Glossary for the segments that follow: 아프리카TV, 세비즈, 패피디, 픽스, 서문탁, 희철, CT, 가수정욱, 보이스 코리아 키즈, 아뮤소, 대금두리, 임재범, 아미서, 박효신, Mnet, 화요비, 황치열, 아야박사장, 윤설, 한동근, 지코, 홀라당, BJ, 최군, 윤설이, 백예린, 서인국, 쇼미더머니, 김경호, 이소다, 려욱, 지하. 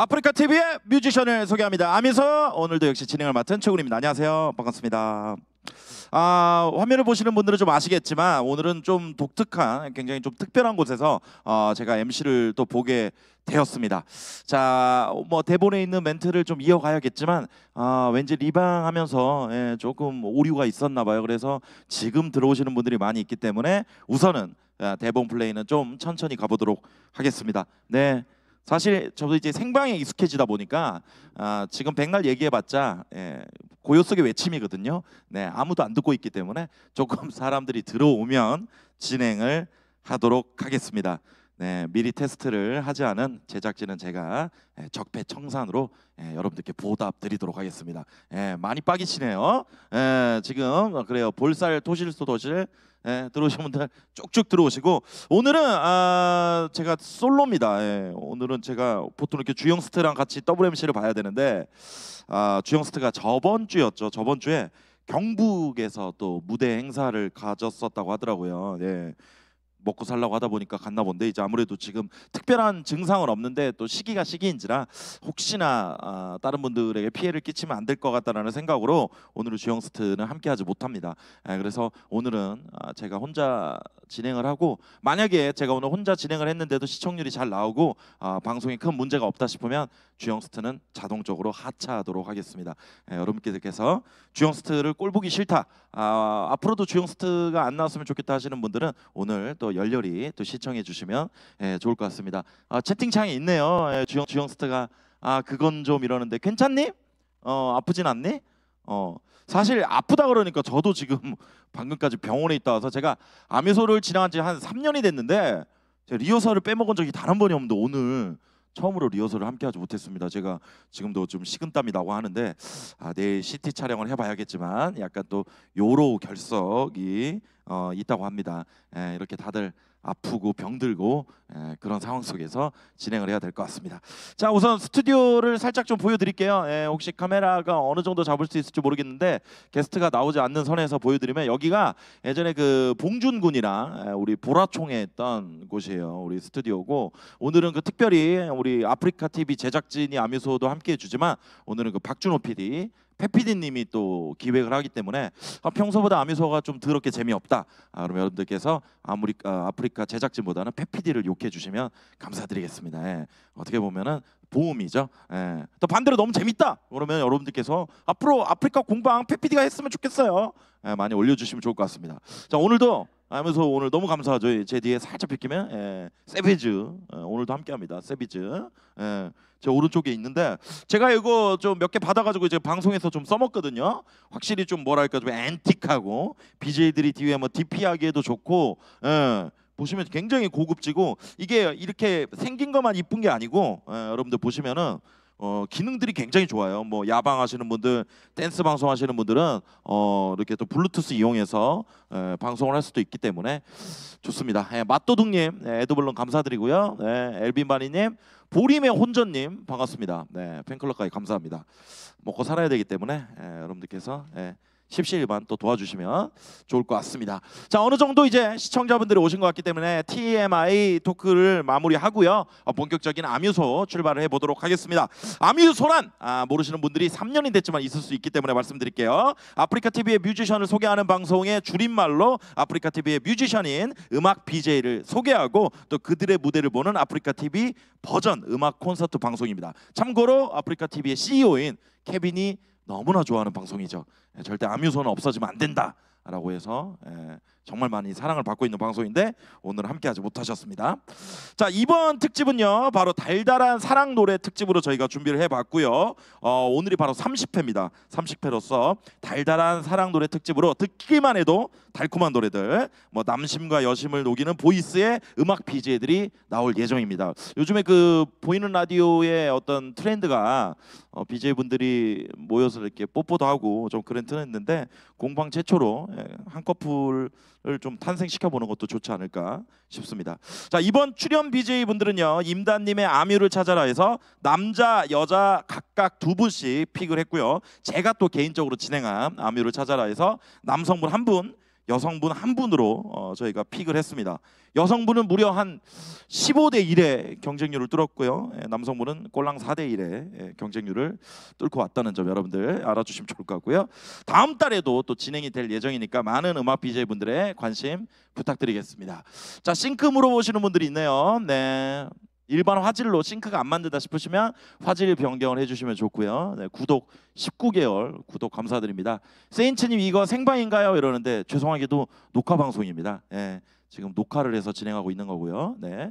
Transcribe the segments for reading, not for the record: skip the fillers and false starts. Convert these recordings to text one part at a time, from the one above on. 아프리카TV의 뮤지션을 소개합니다. 아미서, 오늘도 역시 진행을 맡은 최군입니다. 안녕하세요. 반갑습니다. 화면을 보시는 분들은 좀 아시겠지만 오늘은 좀 독특한, 굉장히 좀 특별한 곳에서 제가 MC를 또 보게 되었습니다. 자, 뭐 대본에 있는 멘트를 좀 이어가야겠지만 왠지 리방하면서 조금 오류가 있었나 봐요. 그래서 지금 들어오시는 분들이 많이 있기 때문에 우선은 대본 플레이는 좀 천천히 가보도록 하겠습니다. 네. 사실 저도 이제 생방에 익숙해지다 보니까 지금 백날 얘기해봤자 고요 속의 외침이거든요. 네, 아무도 안 듣고 있기 때문에 조금 사람들이 들어오면 진행을 하도록 하겠습니다. 네, 미리 테스트를 하지 않은 제작진은 제가 적폐청산으로 여러분들께 보답드리도록 하겠습니다. 많이 빠기시네요. 지금 그래요. 볼살 토실토실 들어오신 분들 쭉쭉 들어오시고, 오늘은 제가 솔로입니다. 오늘은 제가 보통 이렇게 주영스트랑 같이 WMC를 봐야 되는데 주영스트가 저번 주에 경북에서 또 무대 행사를 가졌었다고 하더라고요. 예. 먹고 살라고 하다 보니까 갔나 본데, 이제 아무래도 지금 특별한 증상은 없는데 또 시기가 시기인지라 혹시나 다른 분들에게 피해를 끼치면 안 될 것 같다라는 생각으로 오늘은 주영스트는 함께하지 못합니다. 그래서 오늘은 제가 혼자 진행을 하고, 만약에 제가 오늘 혼자 진행을 했는데도 시청률이 잘 나오고 방송에 큰 문제가 없다 싶으면 주영스트는 자동적으로 하차하도록 하겠습니다. 여러분께서 주영스트를 꼴보기 싫다, 앞으로도 주영스트가 안 나왔으면 좋겠다 하시는 분들은 오늘 또 열렬히 또 시청해 주시면 좋을 것 같습니다. 채팅창에 있네요. 주영스트가 그건 좀 이러는데 괜찮니? 아프진 않니? 사실 아프다 그러니까 저도 지금 방금까지 병원에 있다 와서, 제가 아미소를 지나간 지 한 3년이 됐는데 제가 리허설을 빼먹은 적이 단 한 번이 없는데 오늘 처음으로 리허설을 함께하지 못했습니다. 제가 지금도 좀 식은땀이 나고 하는데 내일 CT 촬영을 해봐야겠지만 약간 또 요로 결석이 있다고 합니다. 이렇게 다들 아프고 병들고 그런 상황 속에서 진행을 해야 될 것 같습니다. 자, 우선 스튜디오를 살짝 좀 보여드릴게요. 혹시 카메라가 어느 정도 잡을 수 있을지 모르겠는데 게스트가 나오지 않는 선에서 보여드리면, 여기가 예전에 그 봉준 군이랑 우리 보라총에 했던 곳이에요. 우리 스튜디오고, 오늘은 그 특별히 우리 아프리카TV 제작진이 아뮤소도 함께 해주지만 오늘은 그 박준호 PD, 패피디님이 또 기획을 하기 때문에 평소보다 아미소가 좀 더럽게 재미없다, 그럼 여러분들께서 아프리카 제작진보다는 패피디를 욕해 주시면 감사드리겠습니다. 어떻게 보면은 보험이죠. 또 반대로 너무 재밌다 그러면 여러분들께서 앞으로 아프리카 공방 패피디가 했으면 좋겠어요. 많이 올려주시면 좋을 것 같습니다. 자, 오늘도 아미소 오늘 너무 감사하죠. 제 뒤에 살짝 비키면 세비즈 오늘도 함께합니다. 세비즈. 제 오른쪽에 있는데 제가 이거 좀 몇 개 받아가지고 이제 방송에서 좀 써먹거든요. 확실히 좀 뭐랄까 좀 앤틱하고 BJ들이 뒤에 뭐 DP하기에도 좋고, 보시면 굉장히 고급지고, 이게 이렇게 생긴 것만 이쁜 게 아니고 여러분들 보시면은 기능들이 굉장히 좋아요. 뭐 야방 하시는 분들, 댄스 방송 하시는 분들은 이렇게 또 블루투스 이용해서 방송을 할 수도 있기 때문에 좋습니다. 맛도둑님, 에드블론 감사드리고요. 엘빈바니님, 보림의 혼전님 반갑습니다. 네, 팬클럽까지 감사합니다. 먹고 살아야 되기 때문에 여러분들께서 십시일반 또 도와주시면 좋을 것 같습니다. 자, 어느 정도 이제 시청자분들이 오신 것 같기 때문에 TMI 토크를 마무리하고요. 본격적인 아뮤소 출발을 해보도록 하겠습니다. 아뮤소란 모르시는 분들이 3년이 됐지만 있을 수 있기 때문에 말씀드릴게요. 아프리카TV의 뮤지션을 소개하는 방송의 줄임말로 아프리카TV의 뮤지션인 음악 BJ를 소개하고 또 그들의 무대를 보는 아프리카TV 버전 음악 콘서트 방송입니다. 참고로 아프리카TV의 CEO인 케빈이 너무나 좋아하는 방송이죠. 절대 아뮤소는 없어지면 안 된다라고 해서 정말 많이 사랑을 받고 있는 방송인데 오늘 함께하지 못하셨습니다. 자, 이번 특집은요, 바로 달달한 사랑 노래 특집으로 저희가 준비를 해봤고요. 오늘이 바로 30회입니다. 30회로서 달달한 사랑 노래 특집으로 듣기만 해도 달콤한 노래들, 뭐 남심과 여심을 녹이는 보이스의 음악 BJ들이 나올 예정입니다. 요즘에 그 보이는 라디오의 어떤 트렌드가 BJ분들이 모여서 이렇게 뽀뽀도 하고 좀 그런 트렌드인데, 공방 최초로 한 커플 를 좀 탄생시켜보는 것도 좋지 않을까 싶습니다. 자, 이번 출연 BJ분들은요, 임단님의 아뮤를 찾아라 해서 남자, 여자 각각 2분씩 픽을 했고요. 제가 또 개인적으로 진행한 아뮤를 찾아라 해서 남성분 1분, 여성분 한 분으로 저희가 픽을 했습니다. 여성분은 무려 한 15대 1의 경쟁률을 뚫었고요. 남성분은 꼴랑 4대 1의 경쟁률을 뚫고 왔다는 점 여러분들 알아주시면 좋을 것 같고요. 다음 달에도 또 진행이 될 예정이니까 많은 음악 BJ분들의 관심 부탁드리겠습니다. 자, 싱크 물어보시는 분들이 있네요. 네. 일반 화질로 싱크가 안 만든다 싶으시면 화질 변경을 해주시면 좋고요. 네, 구독 19개월 구독 감사드립니다. 세인츠님 이거 생방인가요? 이러는데 죄송하게도 녹화 방송입니다. 네, 지금 녹화를 해서 진행하고 있는 거고요. 네,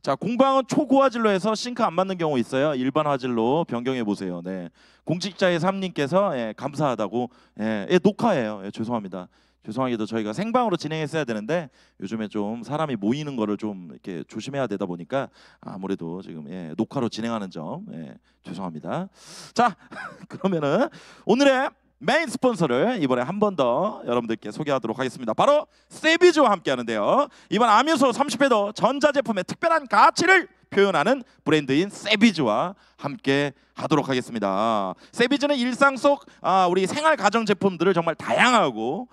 자 공방은 초고화질로 해서 싱크 안 맞는 경우 있어요. 일반 화질로 변경해 보세요. 네, 공직자의 삼님께서 예, 감사하다고 예, 녹화예요. 예, 죄송합니다. 죄송하게도 저희가 생방으로 진행했어야 되는데 요즘에 좀 사람이 모이는 거를 좀 이렇게 조심해야 되다 보니까 아무래도 지금 예, 녹화로 진행하는 점 예, 죄송합니다. 자, 그러면은 오늘의 메인 스폰서를 이번에 한 번 더 여러분들께 소개하도록 하겠습니다. 바로 세비즈와 함께 하는데요. 이번 아뮤소 30회도 전자제품의 특별한 가치를 표현하는 브랜드인 세비즈와 함께 하도록 하겠습니다. 세비즈는 일상 속 우리 생활 가정 제품들을 정말 다양하고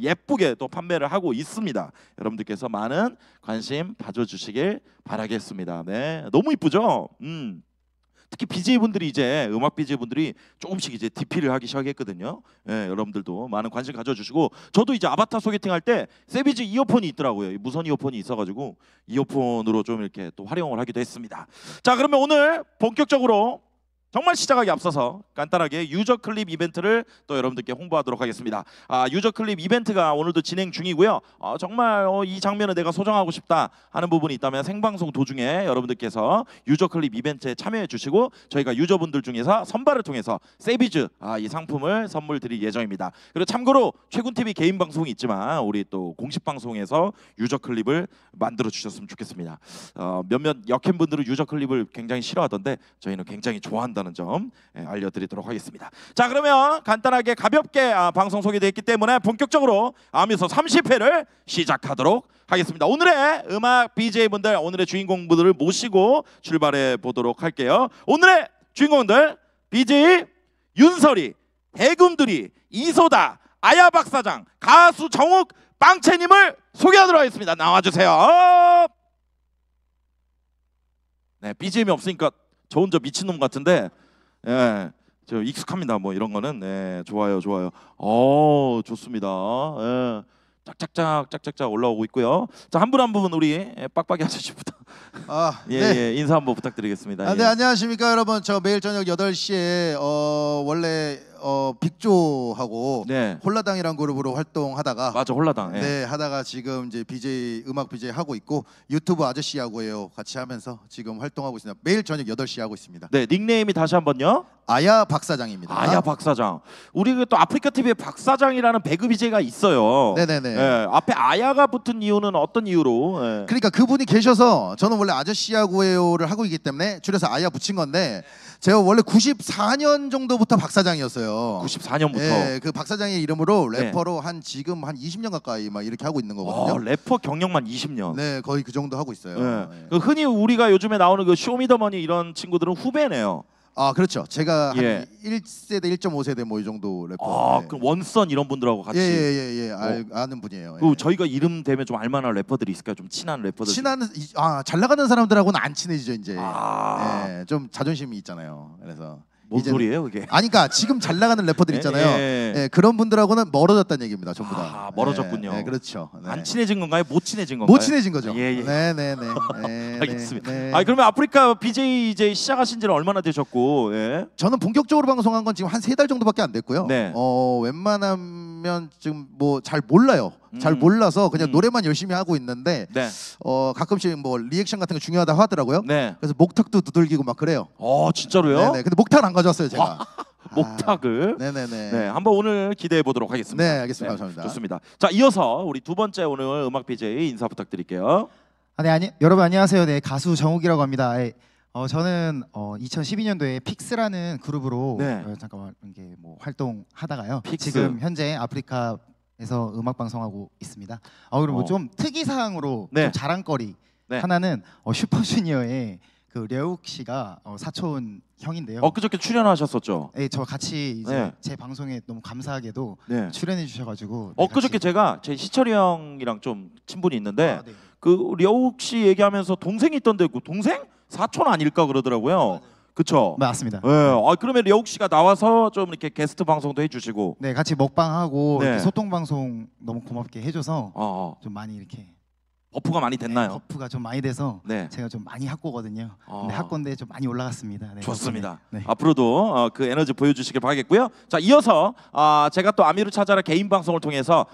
예쁘게 또 판매를 하고 있습니다. 여러분들께서 많은 관심 가져주시길 바라겠습니다. 네, 너무 이쁘죠? 특히 BJ분들이 이제 음악 BJ분들이 조금씩 이제 DP를 하기 시작했거든요. 예, 여러분들도 많은 관심 가져주시고 저도 이제 아바타 소개팅할 때 세비즈 이어폰이 있더라고요. 무선 이어폰이 있어가지고 이어폰으로 좀 이렇게 또 활용을 하기도 했습니다. 자, 그러면 오늘 본격적으로 정말 시작하기 앞서서 간단하게 유저 클립 이벤트를 또 여러분들께 홍보하도록 하겠습니다. 유저 클립 이벤트가 오늘도 진행 중이고요. 정말 이 장면을 내가 소장하고 싶다 하는 부분이 있다면 생방송 도중에 여러분들께서 유저 클립 이벤트에 참여해 주시고 저희가 유저분들 중에서 선발을 통해서 세비즈 이 상품을 선물 드릴 예정입니다. 그리고 참고로 최군TV 개인 방송이 있지만 우리 또 공식 방송에서 유저 클립을 만들어 주셨으면 좋겠습니다. 몇몇 역행분들은 유저 클립을 굉장히 싫어하던데 저희는 굉장히 좋아한다는 점 알려드리도록 하겠습니다. 자, 그러면 간단하게 가볍게 방송 소개되었기 때문에 본격적으로 아미서 30회를 시작하도록 하겠습니다. 오늘의 음악 BJ분들, 오늘의 주인공분들을 모시고 출발해 보도록 할게요. 오늘의 주인공들 BJ 윤설이, 대금두리, 이소다, 아야박사장, 가수정욱, 빵채님을 소개하도록 하겠습니다. 나와주세요. 네, BGM이 없으니까 저 혼자 미친놈 같은데, 예, 저 익숙합니다. 뭐 이런 거는, 예, 좋아요, 좋아요. 좋습니다. 예, 짝짝짝, 짝짝짝 올라오고 있고요. 자, 한 분 한 분 우리 빡빡이 아저씨부터, 예, 네. 예, 인사 한번 부탁드리겠습니다. 예. 네, 안녕하십니까, 여러분. 저 매일 저녁 8시에 원래 빅조하고 네. 홀라당이란 그룹으로 활동하다가 맞아 홀라당 네. 네 하다가 지금 이제 BJ 음악 BJ 하고 있고 유튜브 아저씨하고 해요 같이 하면서 지금 활동하고 있습니다. 매일 저녁 8시에 하고 있습니다. 네, 닉네임이 다시 한번요. 아야 박사장입니다. 아야 박사장. 우리 또 아프리카TV에 박사장이라는 배급 BJ가 있어요. 네네네. 네, 앞에 아야가 붙은 이유는 어떤 이유로? 네. 그러니까 그분이 계셔서 저는 원래 아저씨하고 해요를 하고 있기 때문에 줄여서 아야 붙인 건데 제가 원래 94년 정도부터 박사장이었어요. 94년부터 네, 그 박사장의 이름으로 래퍼로 네. 한 지금 한 20년 가까이 막 이렇게 하고 있는 거거든요. 래퍼 경력만 20년. 네, 거의 그 정도 하고 있어요. 네. 네. 그 흔히 우리가 요즘에 나오는 그 쇼미더머니 이런 친구들은 후배네요. 아, 그렇죠. 제가 예. 한 1세대, 1.5세대 뭐 이 정도 래퍼. 아, 네. 그 원선 이런 분들하고 같이. 예, 아는 분이에요. 그 예. 저희가 이름 대면 좀 알만한 래퍼들이 있을까요? 좀 친한 래퍼들. 잘 나가는 사람들하고는 안 친해지죠, 이제. 예, 좀 자존심이 있잖아요. 그래서. 뭔 소리예요 그게? 아니 그러니까 지금 잘 나가는 래퍼들 있잖아요. 예, 그런 분들하고는 멀어졌다는 얘기입니다. 전부 다. 멀어졌군요. 예, 그렇죠. 네. 안 친해진 건가요? 못 친해진 건가요? 못 친해진 거죠. 예. 네네네. 알겠습니다. 네. 아, 그러면 아프리카 BJ 이제 시작하신 지는 얼마나 되셨고? 예. 저는 본격적으로 방송한 건 지금 한 3달 정도밖에 안 됐고요. 네. 웬만하면 지금 뭐 잘 몰라요. 잘 몰라서 그냥 노래만 열심히 하고 있는데 네. 가끔씩 뭐 리액션 같은 거 중요하다고 하더라고요. 네. 그래서 목탁도 두들기고 막 그래요. 진짜로요? 네네. 근데 목탁을 안 가져왔어요 제가. 목탁을. 네네네. 네, 한번 오늘 기대해 보도록 하겠습니다. 네, 알겠습니다. 네, 감사합니다. 좋습니다. 자, 이어서 우리 두 번째 오늘 음악 BJ 인사 부탁드릴게요. 여러분 안녕하세요. 네, 가수 정욱이라고 합니다. 네. 저는 2012년도에 픽스라는 그룹으로 네. 잠깐만 이게 뭐 활동하다가요. 픽스. 지금 현재 아프리카 에서 음악 방송하고 있습니다. 그리고 좀 특이 사항으로 네. 좀 자랑거리 네. 하나는 슈퍼주니어의 그 려욱 씨가 사촌 형인데요. 엊그저께 출연하셨었죠. 네, 저 같이 이제 네. 제 방송에 너무 감사하게도 네. 출연해 주셔가지고. 네, 엊그저께 같이. 제가 제 희철이 형이랑 좀 친분이 있는데 아, 네. 그 려욱 씨 얘기하면서 동생이 있던데 그 동생? 사촌 아닐까 그러더라고요. 아, 네. 그쵸? 맞습니다. 네. 아, 그러면 려욱 씨가 나와서 좀 이렇게 게스트 방송도 해주시고. 네, 같이 먹방하고 네. 소통 방송 너무 고맙게 해줘서 좀 많이 이렇게. 버프가 많이 됐나요? 네, 버프가 좀 많이 돼서 네. 제가 좀 많이 학고거든요. 근데 학고인데 좀 많이 올라갔습니다. 네, 좋습니다. 네. 앞으로도 그 에너지 보여주시길 바라겠고요. 자, 이어서 제가 또 아미를 찾아라 개인 방송을 통해서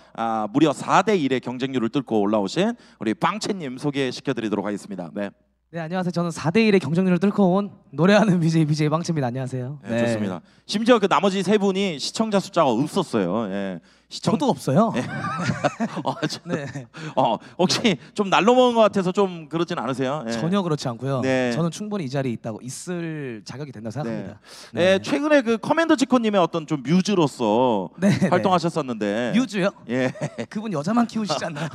무려 4대1의 경쟁률을 뚫고 올라오신 우리 빵채님 소개시켜드리도록 하겠습니다. 네. 네, 안녕하세요. 저는 4대1의 경쟁률을 뚫고 온 노래하는 BJ 빵채입니다. 안녕하세요. 네, 네. 좋습니다. 심지어 그 나머지 세 분이 시청자 숫자가 없었어요. 예. 저도 없어요. 네. 네. 혹시 네. 좀 날로 먹은 것 같아서 좀 그렇진 않으세요? 네. 전혀 그렇지 않고요. 네. 저는 충분히 이 자리에 있을 자격이 된다고 생각합니다. 네. 네. 네. 최근에 그 커맨더 지코님의 어떤 좀 뮤즈로서 네. 활동하셨었는데. 뮤즈요? 예. 그분 여자만 키우시지 않나요?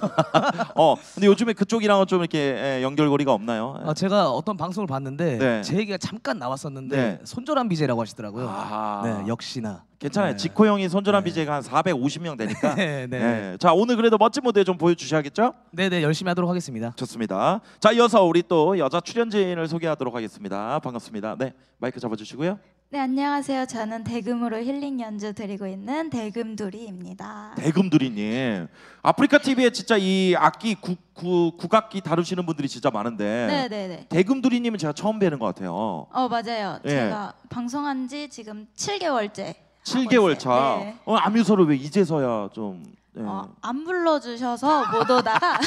근데 요즘에 그쪽이랑은 좀 이렇게 연결고리가 없나요? 제가 어떤 방송을 봤는데 네. 제 얘기가 잠깐 나왔었는데 네. 손절한 BJ라고 하시더라고요. 네, 역시나. 괜찮아요. 네. 지코 형이 손절한 네. BJ가 한 450명 되니까. 네, 네. 네. 자, 오늘 그래도 멋진 무대 좀 보여주셔야겠죠? 네, 네, 열심히 하도록 하겠습니다. 좋습니다. 자, 이어서 우리 또 여자 출연진을 소개하도록 하겠습니다. 반갑습니다. 네, 마이크 잡아주시고요. 네, 안녕하세요. 저는 대금으로 힐링 연주 드리고 있는 대금두리입니다. 대금두리님, 아프리카TV에 진짜 이 악기 국악기 다루시는 분들이 진짜 많은데 네네네. 대금두리님은 제가 처음 뵈는 것 같아요. 맞아요. 네. 제가 방송한 지 지금 7개월째 7개월 차. 네. 아뮤소를 왜 이제서야 좀 네. 안 불러주셔서 못 오다가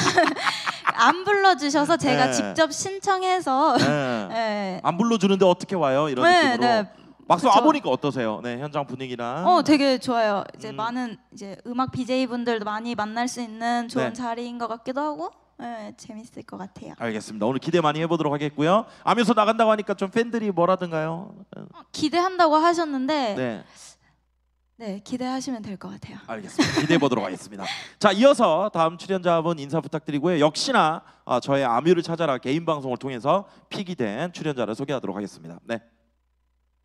안 불러주셔서 제가 네. 직접 신청해서 네. 네. 안 불러주는데 어떻게 와요? 이런 네, 느낌으로 네. 막상 그쵸. 와보니까 어떠세요? 네, 현장 분위기랑 되게 좋아요. 이제 많은 이제 음악 BJ분들도 많이 만날 수 있는 좋은 네. 자리인 것 같기도 하고 네, 재밌을 것 같아요. 알겠습니다. 오늘 기대 많이 해보도록 하겠고요. 아뮤소 나간다고 하니까 좀 팬들이 뭐라든가요? 기대한다고 하셨는데 네. 네, 기대하시면 될 것 같아요. 알겠습니다. 기대해 보도록 하겠습니다. 자, 이어서 다음 출연자분 인사 부탁드리고요. 역시나 저의 아뮤를 찾아라 개인 방송을 통해서 픽이 된 출연자를 소개하도록 하겠습니다. 네.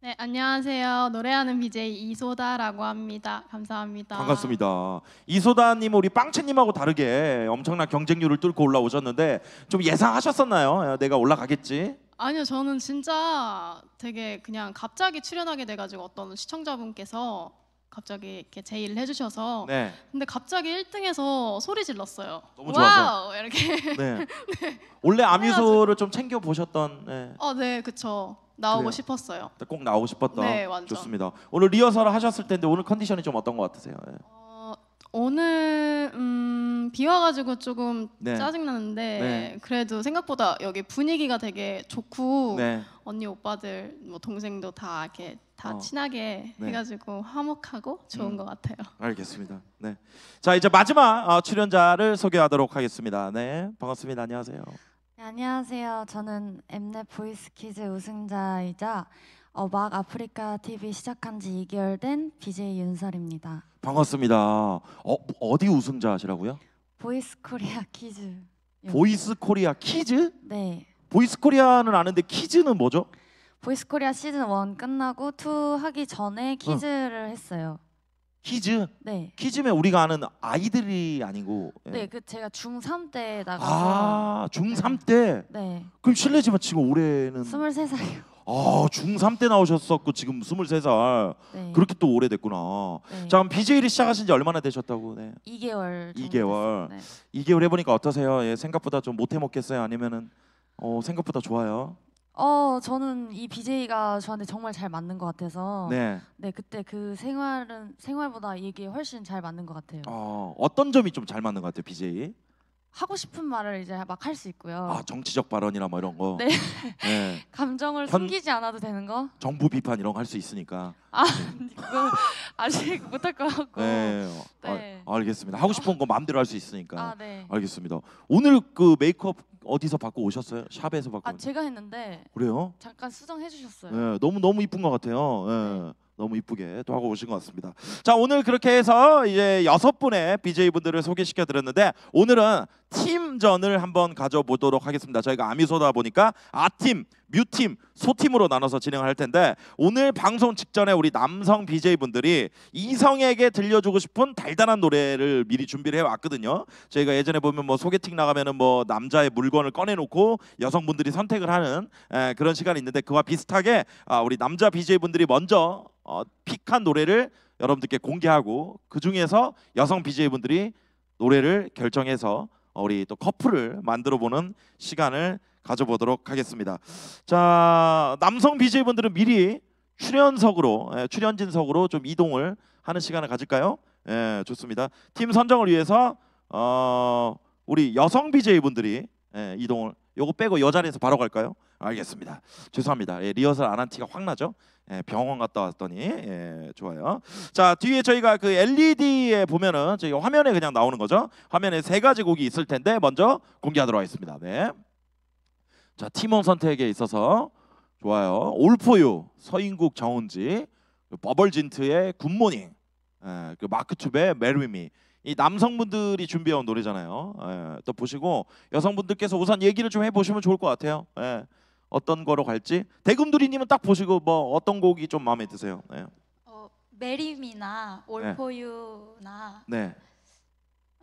네, 안녕하세요. 노래하는 BJ 이소다라고 합니다. 감사합니다. 반갑습니다. 이소다님, 우리 빵채님하고 다르게 엄청난 경쟁률을 뚫고 올라오셨는데 좀 예상하셨었나요? 내가 올라가겠지? 아니요, 저는 진짜 되게 그냥 갑자기 출연하게 돼가지고 어떤 시청자분께서 갑자기 이렇게 제의를 해주셔서 네. 근데 갑자기 1등에서 소리 질렀어요. 너무 와우! 좋아서. 이렇게 네. 네. 원래 아뮤소를 좀 챙겨 보셨던. 네, 네, 그쵸. 나오고 그래요. 싶었어요. 꼭 나오고 싶었던. 네, 완전. 좋습니다. 오늘 리허설을 하셨을 텐데 오늘 컨디션이 좀 어떤 것 같으세요? 네. 오늘 비 와가지고 조금 네. 짜증나는데 네. 그래도 생각보다 여기 분위기가 되게 좋고 네. 언니 오빠들 뭐 동생도 다 이렇게 다 친하게 네. 해가지고 화목하고 좋은 것 같아요. 알겠습니다. 네, 자, 이제 마지막 출연자를 소개하도록 하겠습니다. 네, 반갑습니다. 안녕하세요. 네, 안녕하세요. 저는 Mnet 보이스 키즈 우승자이자 막 아프리카 TV 시작한 지 2개월 된 BJ 윤설입니다. 반갑습니다. 어디 우승자시라고요? 보이스 코리아 키즈. 보이스 코리아 키즈? 네. 보이스 코리아는 아는데 키즈는 뭐죠? 보이스 코리아 시즌 1 끝나고 2 하기 전에 키즈를 했어요. 키즈? 네. 키즈면 우리가 아는 아이들이 아니고. 네, 그 제가 중3 때 나가서. 중3 때? 네. 그럼 실례지만 지금 올해는 23살이요. 중3 때 나오셨었고 지금 23살. 네. 그렇게 또 오래됐구나. 네. 자, 그럼 BJ를 시작하신 지 얼마나 되셨다고? 네. 2개월. 2개월. 네. 2개월 해보니까 어떠세요? 예, 생각보다 좀 못해 먹겠어요? 아니면은 생각보다 좋아요? 저는 이 BJ가 저한테 정말 잘 맞는 것 같아서 네, 네, 그때 그 생활보다 이게 훨씬 잘 맞는 것 같아요. 어떤 점이 좀 잘 맞는 것 같아요, BJ? 하고 싶은 말을 이제 막 할 수 있고요. 정치적 발언이나 뭐 이런 거. 네. 네. 감정을 숨기지 않아도 되는 거. 정부 비판 이런 거 할 수 있으니까. 그건 아직 못할 것 같고. 네. 네. 알겠습니다. 하고 싶은 거 마음대로 할 수 있으니까. 네. 알겠습니다. 오늘 그 메이크업 어디서 받고 오셨어요? 샵에서 받고. 제가 했는데. 그래요? 잠깐 수정해 주셨어요. 네, 너무 이쁜 것 같아요. 네. 네. 너무 이쁘게 또 하고 오신 것 같습니다. 자, 오늘 그렇게 해서 이제 6분의 BJ분들을 소개시켜 드렸는데 오늘은 팀전을 한번 가져보도록 하겠습니다. 저희가 아미소다 보니까 아팀, 뮤팀, 소팀으로 나눠서 진행을 할 텐데 오늘 방송 직전에 우리 남성 BJ분들이 이성에게 들려주고 싶은 달달한 노래를 미리 준비를 해왔거든요. 저희가 예전에 보면 뭐 소개팅 나가면은 뭐 남자의 물건을 꺼내놓고 여성분들이 선택을 하는 그런 시간이 있는데 그와 비슷하게 우리 남자 BJ분들이 먼저 픽한 노래를 여러분들께 공개하고 그 중에서 여성 BJ분들이 노래를 결정해서 우리 또 커플을 만들어보는 시간을 가져보도록 하겠습니다. 자, 남성 BJ분들은 미리 출연진석으로 좀 이동을 하는 시간을 가질까요? 예, 좋습니다. 팀 선정을 위해서 우리 여성 BJ분들이 이동을 요거 빼고 여자리에서 바로 갈까요? 알겠습니다. 죄송합니다. 예, 리허설 안 한 티가 확 나죠? 예, 병원 갔다 왔더니 예, 좋아요. 자, 뒤에 저희가 그 LED에 보면은 저희 화면에 그냥 나오는 거죠. 화면에 세 가지 곡이 있을 텐데 먼저 공개하도록 하겠습니다. 네. 자, 팀원 선택에 있어서 좋아요. 올포유 서인국 정은지, 버벌진트의 굿모닝, 예, 그 마크튜브의 메리미. 이 남성분들이 준비해온 노래잖아요. 예, 또 보시고 여성분들께서 우선 얘기를 좀 해보시면 좋을 것 같아요. 예, 어떤 거로 갈지. 대금두리님은 딱 보시고 뭐 어떤 곡이 좀 마음에 드세요? 예. 메리미나 올포유나 네.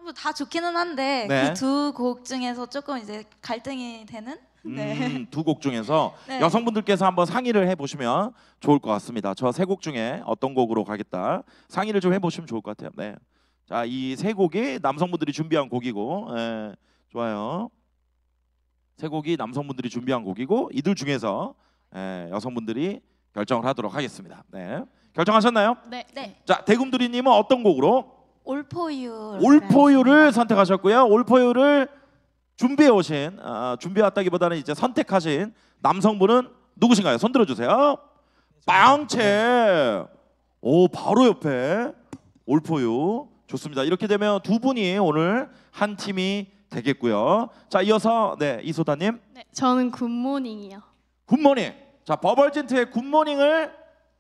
뭐 다 좋기는 한데 네. 그 두 곡 중에서 조금 이제 갈등이 되는? 네. 두 곡 중에서 네. 여성분들께서 한번 상의를 해보시면 좋을 것 같습니다. 저 세 곡 중에 어떤 곡으로 가겠다 상의를 좀 해보시면 좋을 것 같아요. 네. 자, 이 세 곡이 남성분들이 준비한 곡이고 예, 좋아요. 세 곡이 남성분들이 준비한 곡이고 이들 중에서 예, 여성분들이 결정을 하도록 하겠습니다. 네. 결정하셨나요? 네. 네. 자, 대금두리님은 어떤 곡으로? 올포유. 올포유를 선택하셨고요. 올포유를 준비해오신 준비해왔다기보다는 이제 선택하신 남성분은 누구신가요? 손 들어주세요. 빵채. 오, 바로 옆에 올포유. 좋습니다. 이렇게 되면 두 분이 오늘 한 팀이 되겠고요. 자, 이어서 네, 이소다님. 네, 저는 굿모닝이요. 굿모닝. 자, 버벌진트의 굿모닝을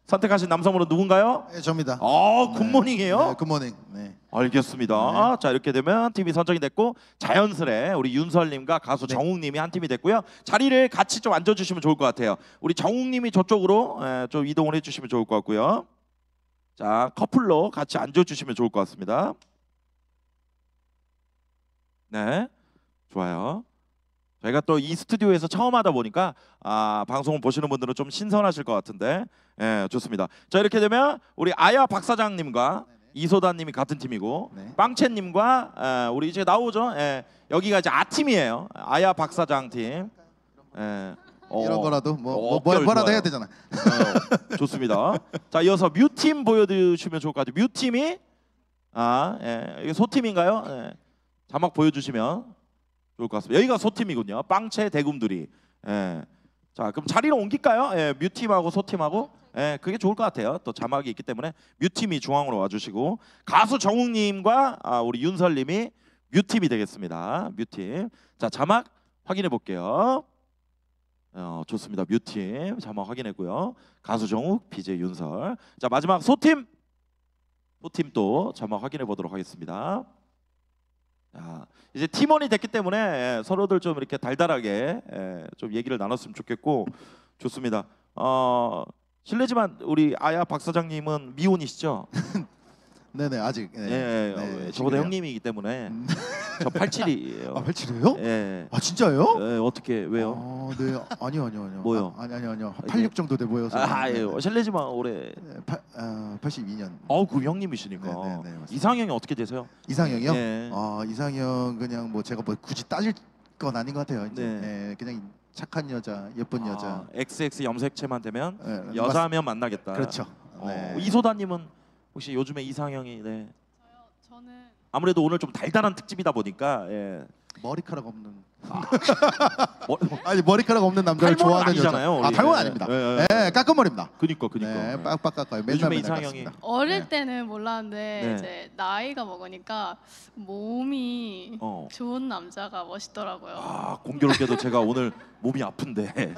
선택하신 남성으로 누군가요? 네, 저입니다. 아, 굿모닝이에요? 네, 굿모닝. 네. 알겠습니다. 네. 자, 이렇게 되면 팀이 선정이 됐고 자연스레 우리 윤설님과 가수 네. 정욱님이 한 팀이 됐고요. 자리를 같이 좀 앉아주시면 좋을 것 같아요. 우리 정욱님이 저쪽으로 좀 이동을 해주시면 좋을 것 같고요. 자, 커플로 같이 앉아주시면 좋을 것 같습니다. 네, 좋아요. 저희가 또 이 스튜디오에서 처음 하다 보니까 방송을 보시는 분들은 좀 신선하실 것 같은데 예, 좋습니다. 자, 이렇게 되면 우리 아야박사장님과 이소다님이 같은 팀이고 네. 빵채님과 우리 이제 나오죠. 예, 여기가 이제 아팀이에요. 아야박사장 팀. 예. 이런 거라도 뭐라도 해야 되잖아. 좋습니다. 자, 이어서 뮤팀 보여주시면 좋을 것 같아요. 뮤팀이 이게 소팀인가요? 예, 자막 보여주시면 좋을 것 같습니다. 여기가 소팀이군요. 빵채 대금두리. 예. 자, 그럼 자리를 옮길까요? 예, 뮤팀하고 소팀하고 예, 그게 좋을 것 같아요. 또 자막이 있기 때문에 뮤팀이 중앙으로 와주시고 가수 정욱님과 우리 윤설님이 뮤팀이 되겠습니다. 뮤팀. 자, 자막 확인해 볼게요. 좋습니다. 뮤팀 자막 확인했고요. 가수 정욱, BJ 윤설. 자, 마지막 소팀. 소팀도 자막 확인해 보도록 하겠습니다. 자, 이제 팀원이 됐기 때문에 서로들 좀 이렇게 달달하게 좀 얘기를 나눴으면 좋겠고 좋습니다. 실례지만 우리 아야 박 사장님은 미혼이시죠? 네네, 아직. 네. 예, 네, 저보다 형님이기 때문에 저 87이에요. 아, 87이에요? 예. 아, 진짜요? 예, 어떻게 왜요? 아, 네, 아니요. 뭐요? 아니요. 86 정도 돼 보여서. 아, 예. 실례지만 올해 82년. 어, 그 형님이시니까. 네, 이상형이 어떻게 되세요? 이상형이요? 네. 이상형 그냥 뭐 제가 뭐 굳이 따질 건 아닌 것 같아요. 이제 네. 네, 그냥 착한 여자, 예쁜 여자. XX 염색체만 되면 네, 여자면 만나겠다. 그렇죠. 네. 이소다님은 혹시 요즘에 이상형이 네. 저는 아무래도 오늘 좀 달달한 특집이다 보니까 예. 머리카락 없는 아니 머리카락 없는 남자를 좋아하는 여자잖아요. 아, 탈모는 아닙니다. 예, 깎은 머리입니다. 그니까. 네, 빡빡 깎아요. 요즘에 이상형이 깎습니다. 어릴 때는 몰랐는데 네. 이제 나이가 먹으니까 몸이 좋은 남자가 멋있더라고요. 아, 공교롭게도 제가 오늘 몸이 아픈데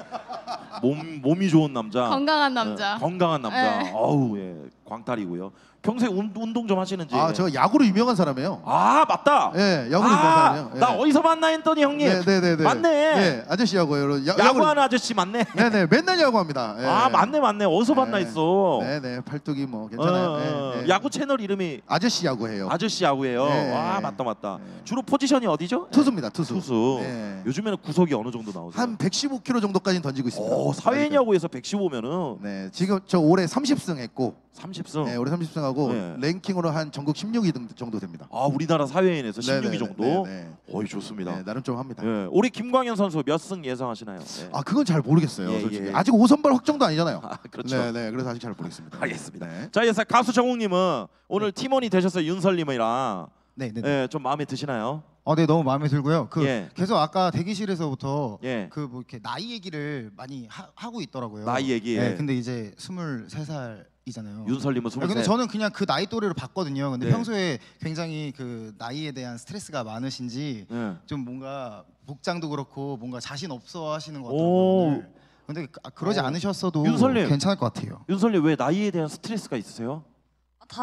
몸이 좋은 남자, 건강한 남자, 예, 건강한 남자. 네. 어우, 예, 광탈이고요. 평소에 운동 좀 하시는지? 아, 제가 야구로 유명한 사람이에요. 아, 맞다. 예, 야구로 유명한 사람이에요. 나 어디서 만나 했더니 형님. 네네네. 맞네. 네, 아저씨하고 여러 야구하는 아저씨 맞네. 네네. 맨날 야구합니다. 네. 아 맞네 맞네. 어디서 만나 했어. 네네. 팔뚝이 뭐 괜찮아요. 네. 야구 채널 이름이 아저씨 야구예요. 아저씨 야구예요. 네. 와 맞다 맞다. 네. 주로 포지션이 어디죠? 투수입니다. 투수. 투수. 네. 요즘에는 구속이 어느 정도 나오죠? 한 115km 정도까지는 던지고 있습니다. 오, 사회인 야구에서 115면은. 네. 지금 저 올해 30승 했고. 30승. 네, 올해 30승하고 네. 랭킹으로 한 전국 16위 정도 됩니다. 아, 우리나라 사회인에서 16위 정도. 어이 좋습니다. 네, 나름 좀 합니다. 네. 올해 김광현 선수 몇 승 예상하시나요? 네. 아, 그건 잘 모르겠어요. 예, 솔직히. 예. 아직 5선발 확정도 아니잖아요. 아, 그렇죠. 네, 네. 그래서 아직 잘 모르겠습니다. 알겠습니다. 네. 자, 이제 가수정욱 님은 오늘 네. 팀원이 되셔서 윤설 님이랑 네, 네, 네. 예, 좀 마음에 드시나요? 아, 네, 너무 마음에 들고요. 그 예. 계속 아까 대기실에서부터 예. 그 뭐 이렇게 나이 얘기를 많이 하고 있더라고요. 나이 얘기. 네, 예. 근데 이제 23살 이잖아요. 윤설님은 23. 근데 저는 그냥 그 나이 또래로 봤거든요. 근데 네. 평소에 굉장히 그 나이에 대한 스트레스가 많으신지 네. 좀 뭔가 복장도 그렇고 뭔가 자신 없어 하시는 것 같더라고요. 근데 그러지 않으셨어도 윤설님. 괜찮을 것 같아요. 윤설님 왜 나이에 대한 스트레스가 있으세요?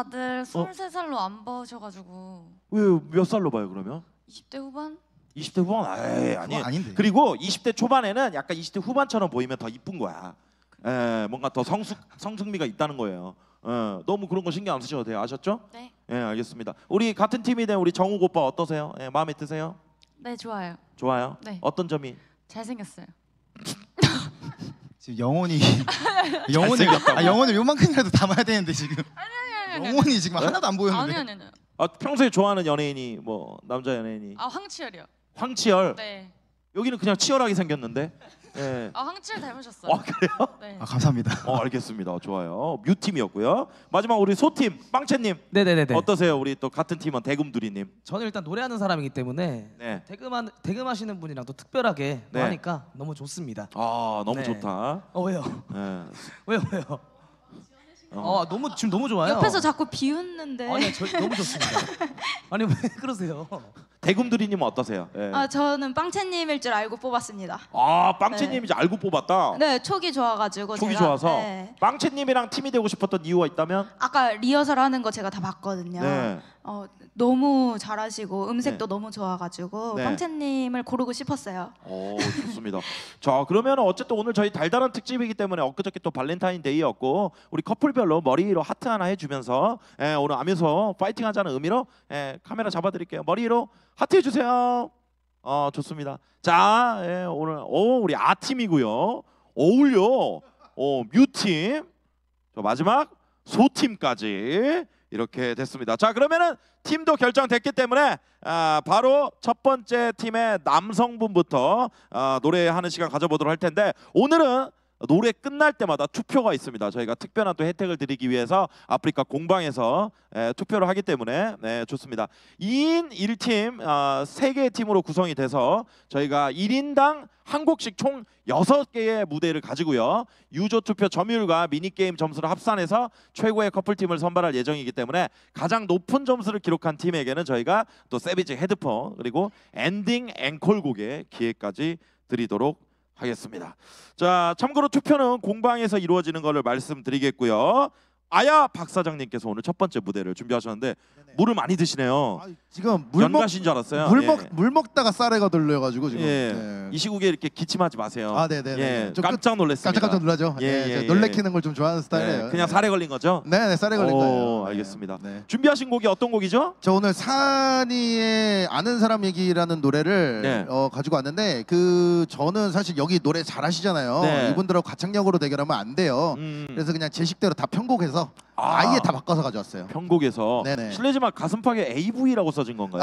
다들 23살로 안 보셔가지고. 왜 몇 살로 봐요 그러면? 20대 후반? 20대 후반? 아니에요. 아닌데. 그리고 20대 초반에는 약간 20대 후반처럼 보이면 더 이쁜 거야. 예, 뭔가 더 성숙미가 있다는 거예요. 예, 너무 그런 거 신경 안 쓰셔도 돼요. 아셨죠? 네. 예, 알겠습니다. 우리 같은 팀이 된 우리 정욱 오빠 어떠세요? 예, 마음에 드세요? 네, 좋아요. 좋아요? 네. 어떤 점이? 잘생겼어요. 지금 영혼이 아, 영혼을 요만큼이라도 담아야 되는데 지금. 아니. 영혼이 지금 네? 하나도 안 보였는데. 아니. 아, 평소에 좋아하는 연예인이 뭐 남자 연예인이? 아, 황치열이요. 황치열? 네. 여기는 그냥 치열하게 생겼는데. 네. 아, 황치열 닮으셨어요. 아, 그래요? 네. 아, 감사합니다. 알겠습니다. 좋아요. 뮤팀이었고요. 마지막 우리 소팀 빵채님. 네네네. 어떠세요? 우리 또 같은 팀원 대금두리님. 저는 일단 노래하는 사람이기 때문에 네. 대금하시는 분이랑 또 특별하게 네. 뭐 하니까 너무 좋습니다. 아, 너무 네. 좋다. 왜요? 네. 왜요? 너무 지금 너무 좋아요. 옆에서 자꾸 비웃는데. 아니, 저 너무 좋습니다. 아니 왜 그러세요? 대금두리님은 어떠세요? 네. 아, 저는 빵채님일 줄 알고 뽑았습니다. 아, 빵채님인 줄 알고 뽑았다? 네, 촉이 좋아가지고. 촉이 좋아서. 네. 빵채님이랑 팀이 되고 싶었던 이유가 있다면? 아까 리허설 하는 거 제가 다 봤거든요. 네. 너무 잘하시고 음색도 네. 너무 좋아가지고 네. 빵채님을 고르고 싶었어요. 오, 좋습니다. 자, 그러면 어쨌든 오늘 저희 달달한 특집이기 때문에 엊그저께 또 발렌타인데이였고 우리 커플별로 머리로 하트 하나 해주면서 오늘 아뮤소 파이팅하자는 의미로 카메라 잡아드릴게요. 머리로 하트 해주세요. 좋습니다. 자, 예, 오늘 우리 아팀이고요. 어울려. 뮤팀. 마지막 소팀까지 이렇게 됐습니다. 자, 그러면은 팀도 결정됐기 때문에 바로 첫 번째 팀의 남성분부터 노래하는 시간 가져보도록 할 텐데 오늘은 노래 끝날 때마다 투표가 있습니다. 저희가 특별한 또 혜택을 드리기 위해서 아프리카 공방에서 투표를 하기 때문에 좋습니다. 2인 1팀 3개의 팀으로 구성이 돼서 저희가 1인당 한 곡씩 총 6개의 무대를 가지고요. 유조 투표 점유율과 미니게임 점수를 합산해서 최고의 커플팀을 선발할 예정이기 때문에 가장 높은 점수를 기록한 팀에게는 저희가 또 세비즈 헤드폰 그리고 엔딩 앵콜곡의 기회까지 드리도록 하겠습니다. 자, 참고로 투표는 공방에서 이루어지는 것을 말씀드리겠고요. 아야 박사장님께서 오늘 첫 번째 무대를 준비하셨는데 네네. 물을 많이 드시네요. 아, 지금 연가신 줄 알았어요. 물 먹다가 쌀에가 들려가지고 지금. 예. 예. 이 시국에 이렇게 기침하지 마세요. 아, 네네. 예. 깜짝 놀랐습니다. 깜짝 놀라죠. 예. 놀래키는 걸 좀 좋아하는 스타일이에요. 예. 그냥 쌀에 걸린 거죠? 네네, 쌀에 걸린 거예요. 알겠습니다. 네. 준비하신 곡이 어떤 곡이죠? 저 오늘 산이의 아는 사람 얘기라는 노래를 네. 가지고 왔는데 저는 사실 여기 노래 잘하시잖아요. 네. 이분들하고 가창력으로 대결하면 안 돼요. 그래서 그냥 제 식대로 다 편곡해서 아예 다 바꿔서 가져왔어요. 편곡에서. 네네. 실례지만 가슴팍에 AV라고 써진 건가요?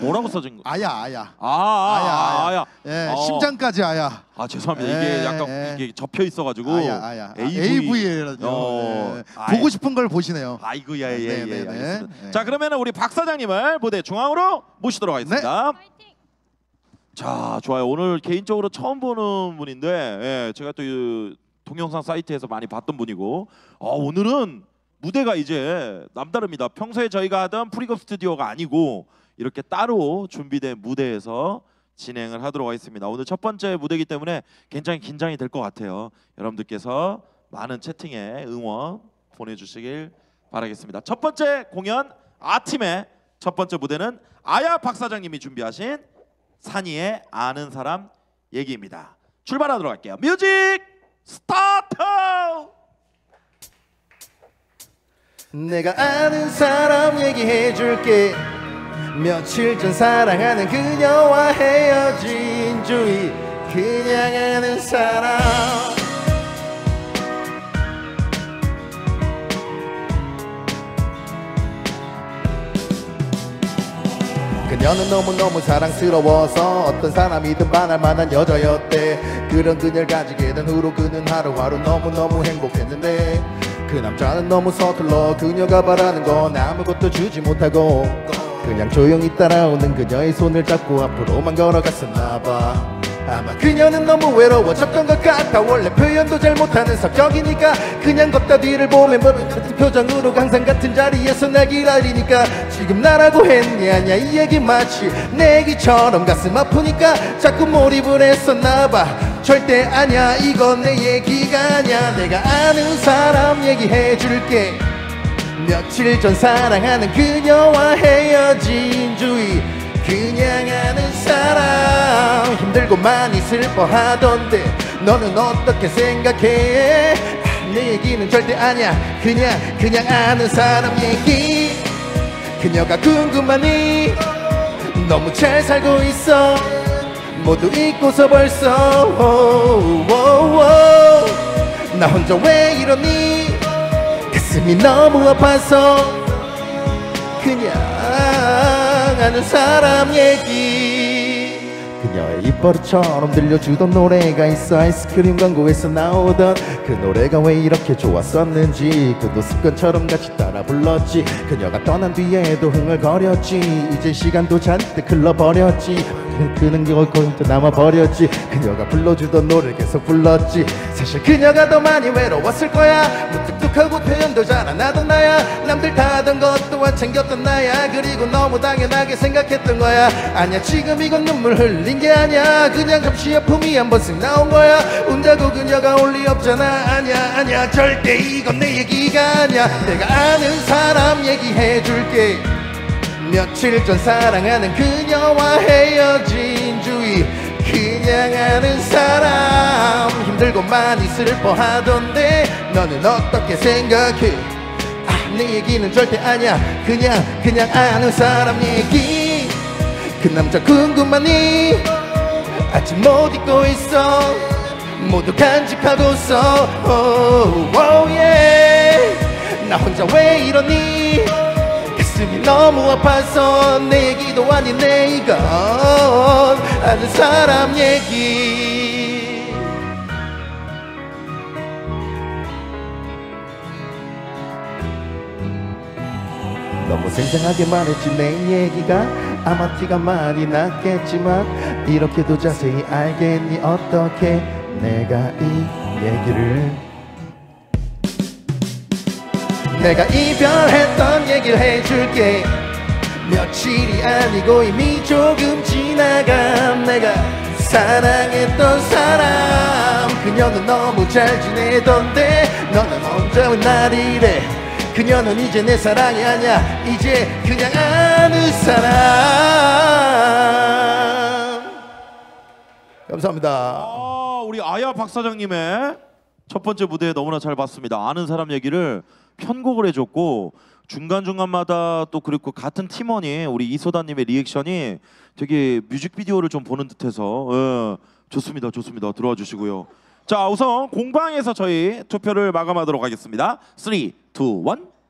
뭐라고 써진 거? 아야. 예, 심장까지 아야. 아, 죄송합니다. 이게 약간 이게 접혀 있어가지고. 아야. AV라죠. 보고 싶은 걸 보시네요. 아이고야. 예. 알겠습니다. 네. 자, 그러면은 우리 박 사장님을 무대 중앙으로 모시도록 하겠습니다. 네. 자, 좋아요. 오늘 개인적으로 처음 보는 분인데 제가 또 동영상 사이트에서 많이 봤던 분이고 오늘은 무대가 이제 남다릅니다. 평소에 저희가 하던 프리급 스튜디오가 아니고 이렇게 따로 준비된 무대에서 진행을 하도록 하겠습니다. 오늘 첫 번째 무대이기 때문에 굉장히 긴장이 될 것 같아요. 여러분들께서 많은 채팅에 응원 보내주시길 바라겠습니다. 첫 번째 공연 아팀의 첫 번째 무대는 아야박사장님이 준비하신 산이의 아는 사람 얘기입니다. 출발하도록 할게요. 뮤직 스타트! 내가 아는 사람 얘기해줄게. 며칠 전 사랑하는 그녀와 헤어진 주위 그냥 아는 사람. 그녀는 너무너무 사랑스러워서 어떤 사람이든 반할 만한 여자였대. 그런 그녀를 가지게 된 후로 그는 하루하루 너무너무 행복했는데 그 남자는 너무 서툴러 그녀가 바라는 건 아무것도 주지 못하고 그냥 조용히 따라오는 그녀의 손을 잡고 앞으로만 걸어갔었나봐. 아마 그녀는 너무 외로워졌던 것 같아. 원래 표현도 잘 못하는 성격이니까 그냥 걷다 뒤를 보면 같은 표정으로 항상 같은 자리에서 날 기다리니까 지금 나라고 했냐냐 이 얘기 마치 내 얘기처럼 가슴 아프니까 자꾸 몰입을 했었나봐. 절대 아냐 이건 내 얘기가 아냐. 내가 아는 사람 얘기해줄게. 며칠 전 사랑하는 그녀와 헤어진 주위 그냥 아는 사람. 힘들고 많이 슬퍼하던데 너는 어떻게 생각해? 내 얘기는 절대 아냐. 그냥 아는 사람 얘기. 그녀가 궁금하니 너무 잘 살고 있어. 모두 잊고서 벌써 나 혼자 왜 이러니. 가슴이 너무 아파서 그냥 아는 사람 얘기. 그녀의 입버릇처럼 들려주던 노래가 있어. 아이스크림 광고에서 나오던 그 노래가 왜 이렇게 좋았었는지 그도 습관처럼 같이 따라 불렀지. 그녀가 떠난 뒤에도 흥얼거렸지. 이제 시간도 잔뜩 흘러버렸지. 그는 결코 남아버렸지. 그녀가 불러주던 노래를 계속 불렀지. 사실 그녀가 더 많이 외로웠을 거야. 무뚝뚝하고 표현도 잘 안 하던 나야. 남들 다 하던 것 또한 챙겼던 나야. 그리고 너무 당연하게 생각했던 거야. 아니야 지금 이건 눈물 흘린 게 아니야. 그냥 잠시 아픔이 한 번씩 나온 거야. 운다고 그녀가 올 리 없잖아. 아니야 절대 이건 내 얘기가 아니야. 내가 아는 사람 얘기해줄게. 며칠 전 사랑하는 그녀와 헤어진 주위 그냥 아는 사람. 힘들고 많이 슬퍼하던데 너는 어떻게 생각해? 내 얘기는 절대 아니야. 그냥 아는 사람 얘기. 그 남자 궁금하니 아직 못 잊고 있어. 모두 간직하고서 나 혼자 왜 이러니. 가슴이 너무 아파서 내 얘기도 아닌 내 이건 아는 사람 얘기. 너무 생생하게 말했지 내 얘기가. 아마 티가 많이 났겠지만 이렇게도 자세히 알겠니. 어떻게 내가 이 얘기를. 내가 이별했던 얘기를 해줄게. 며칠이 아니고 이미 조금 지나간 내가 사랑했던 사람. 그녀는 너무 잘 지내던데 너는 혼자 왜 날 이래. 그녀는 이제 내 사랑이 아니야. 이제 그냥 아는 사람. 감사합니다. 우리 아야 박사장님의 첫 번째 무대에 너무나 잘 봤습니다. 아는 사람 얘기를 편곡을 해줬고 중간중간마다 또 그리고 같은 팀원이 우리 이소다님의 리액션이 되게 뮤직비디오를 좀 보는 듯해서 좋습니다. 들어와 주시고요. 자 우선 공방에서 저희 투표를 마감하도록 하겠습니다. 3, 2, 1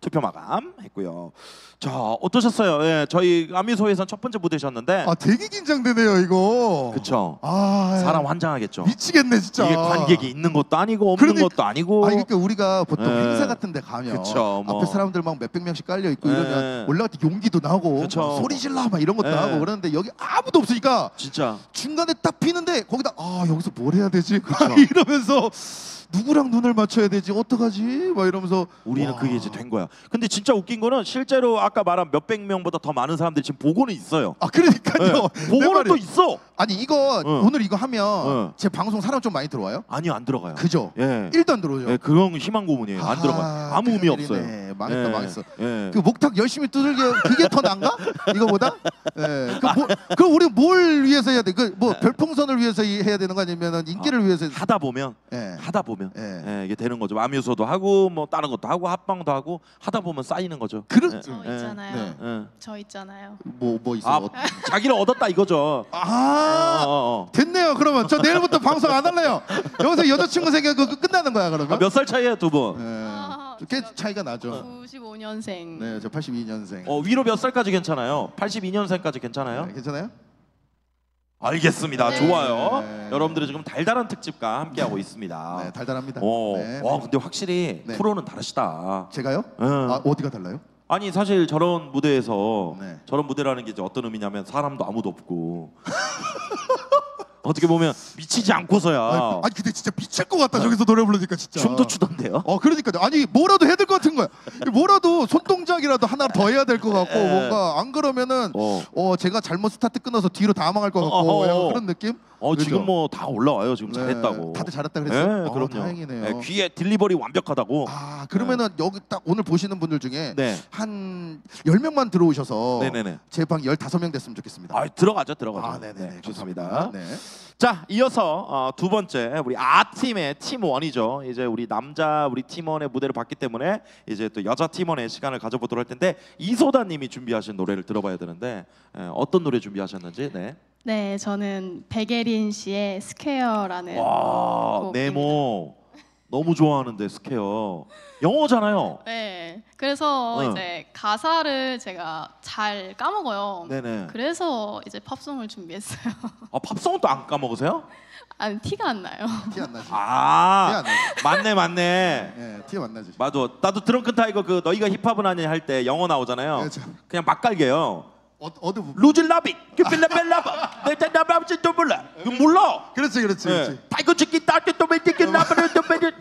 투표 마감했고요. 자 어떠셨어요? 예, 저희 아미소에선 첫 번째 무대셨는데 되게 긴장되네요 이거. 그쵸. 사람 환장하겠죠. 미치겠네 진짜. 이게 관객이 있는 것도 아니고 없는 것도 아니고. 그러니까 우리가 보통 행사 같은데 가면 뭐. 앞에 사람들 막 몇백 명씩 깔려 있고 이러면 올라갈 때 용기도 나고 막 소리 질러 막 이런 것도 하고 그러는데 여기 아무도 없으니까 진짜 중간에 딱 피는데 거기다 여기서 뭘 해야 되지? 이러면서. 누구랑 눈을 맞춰야 되지? 어떡하지? 막 이러면서 우리는 그게 이제 된 거야. 근데 진짜 웃긴 거는 실제로 아까 말한 몇백 명보다 더 많은 사람들이 지금 보고는 있어요. 아 그러니까요. 네. 보고는 또 있어. 아니 이거 오늘 이거 하면 제 방송 사람 좀 많이 들어와요? 아니요 안 들어가요. 그죠? 예. 1도 안 들어오죠. 예, 그건 희망 고문이에요. 안 들어가요. 아무 의미 없어요. 망했다 예. 망했어. 예. 그 목탁 열심히 두들겨 그게 더 난가? 이거보다? 예. 그럼 우리 뭘 위해서 해야 돼? 그 뭐 별풍선을 위해서 해야 되는 거 아니면 인기를 위해서 하다 보면 예. 하다 보면 예. 예. 이게 되는 거죠. 아뮤소도 하고 뭐 다른 것도 하고 합방도 하고 하다 보면 쌓이는 거죠. 그렇죠. 예. 있잖아요. 네. 저 있잖아요. 뭐 있어? 아, 자기를 얻었다 이거죠. 아 됐네요. 그러면 저 내일부터 방송 안 할래요. 여기서 여자친구 생겨서 끝나는 거야 그러면? 아, 몇 살 차이에요 두 분? 네. 아, 꽤 차이가 나죠. 95년생. 네, 저 82년생. 위로 몇 살까지 괜찮아요? 82년생까지 괜찮아요? 네, 괜찮아요? 알겠습니다. 네. 좋아요. 네. 여러분들이 지금 달달한 특집과 함께하고 있습니다. 네, 달달합니다. 네. 와, 근데 확실히 네. 프로는 다르시다. 제가요? 아, 어디가 달라요? 아니 사실 저런 무대에서 네. 저런 무대라는 게 이제 어떤 의미냐면 사람도 아무도 없고 어떻게 보면 미치지 않고서야. 아니 근데 진짜 미칠 것 같다. 저기서 노래 부르니까 진짜 춤도 추던데요. 그러니까요. 아니 뭐라도 해야 될 것 같은 거야. 뭐라도 손동작이라도 하나 더 해야 될 것 같고 뭔가 안 그러면은 제가 잘못 스타트 끊어서 뒤로 다 망할 것 같고 그런 느낌? 그렇죠? 지금 뭐 다 올라와요. 지금 네, 잘했다고. 다들 잘했다 그랬어요. 그럼요. 다행이네요. 네, 귀에 딜리버리 완벽하다고. 아 그러면은 네. 여기 딱 오늘 보시는 분들 중에 네. 한 10명만 들어오셔서 제 방 15명 됐으면 좋겠습니다. 아 들어가죠. 아 네네. 네, 좋습니다. 네. 자 이어서 두 번째 우리 아팀의 팀원이죠. 이제 우리 남자 우리 팀원의 무대를 봤기 때문에 이제 또 여자 팀원의 시간을 가져보도록 할 텐데 이소다님이 준비하신 노래를 들어봐야 되는데 어떤 노래 준비하셨는지. 네. 네, 저는 백예린 씨의 스퀘어라는 곡입니다. 네모 너무 좋아하는데 스퀘어 영어잖아요. 네, 그래서 이제 가사를 제가 잘 까먹어요. 네네. 그래서 이제 팝송을 준비했어요. 아, 팝송도 안 까먹으세요? 아니 티가 안 나요. 티 안 나지. 아, 맞네. 네, 티 안 나지. 맞아. 나도 드렁큰 타이거 그 너희가 힙합은 아니 할 때 영어 나오잖아요. 네, 그냥 막 갈게요. 어느 부분? 루즈라비, 빌라벨라바, 내가 나발진 또 몰라, 몰라. 그렇지. 타이거 치킨 따뜻도 매직이 나발도 매직.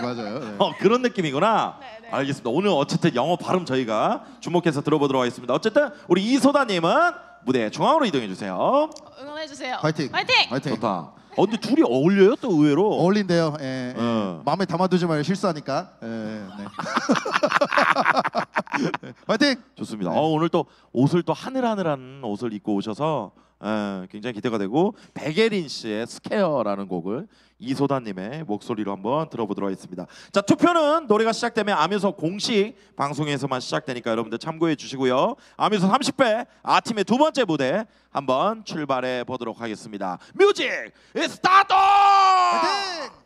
맞아요. 네. 그런 느낌이구나. 네. 알겠습니다. 오늘 어쨌든 영어 발음 저희가 주목해서 들어보도록 하겠습니다. 어쨌든 우리 이소다님은 무대 중앙으로 이동해 주세요. 응원해 주세요. 파이팅. 좋다. 근데 둘이 어울려요 또 의외로. 어울린대요. 예. 마음에 담아두지 말고 실수하니까. 네. 파이팅! 좋습니다. 네. 오늘 또 옷을 또 하늘하늘한 옷을 입고 오셔서 굉장히 기대가 되고 백예린 씨의 스퀘어라는 곡을 이소다님의 목소리로 한번 들어보도록 하겠습니다. 자 투표는 노래가 시작되면 아뮤소 공식 방송에서만 시작되니까 여러분들 참고해 주시고요. 아뮤소 30배 아팀의 두 번째 무대 한번 출발해 보도록 하겠습니다. 뮤직 스타트! 파이팅!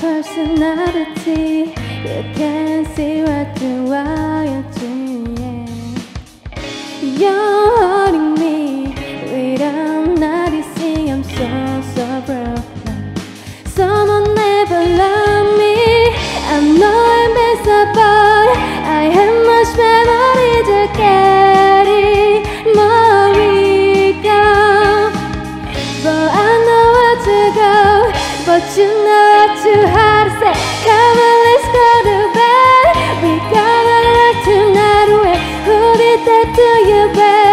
Personality, you can see what you are, you're doing. You're hurting me without noticing. I'm so broken. Someone never loved me. I know I'm messed up. I have much memory to carry. Marica, but I know where to go. But you know what to hide. Come on, let's go to bed. We gotta look tonight away. Who did that to you, babe?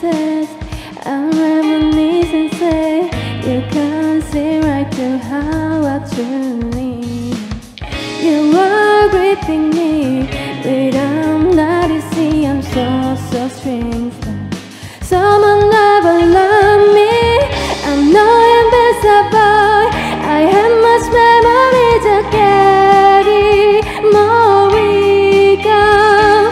kisses I'm reminiscing say You can't see right through how I truly You are gripping me But I'm not easy I'm so, so strengthened Someone never loved me I'm no invisible I have much memory to carry More we go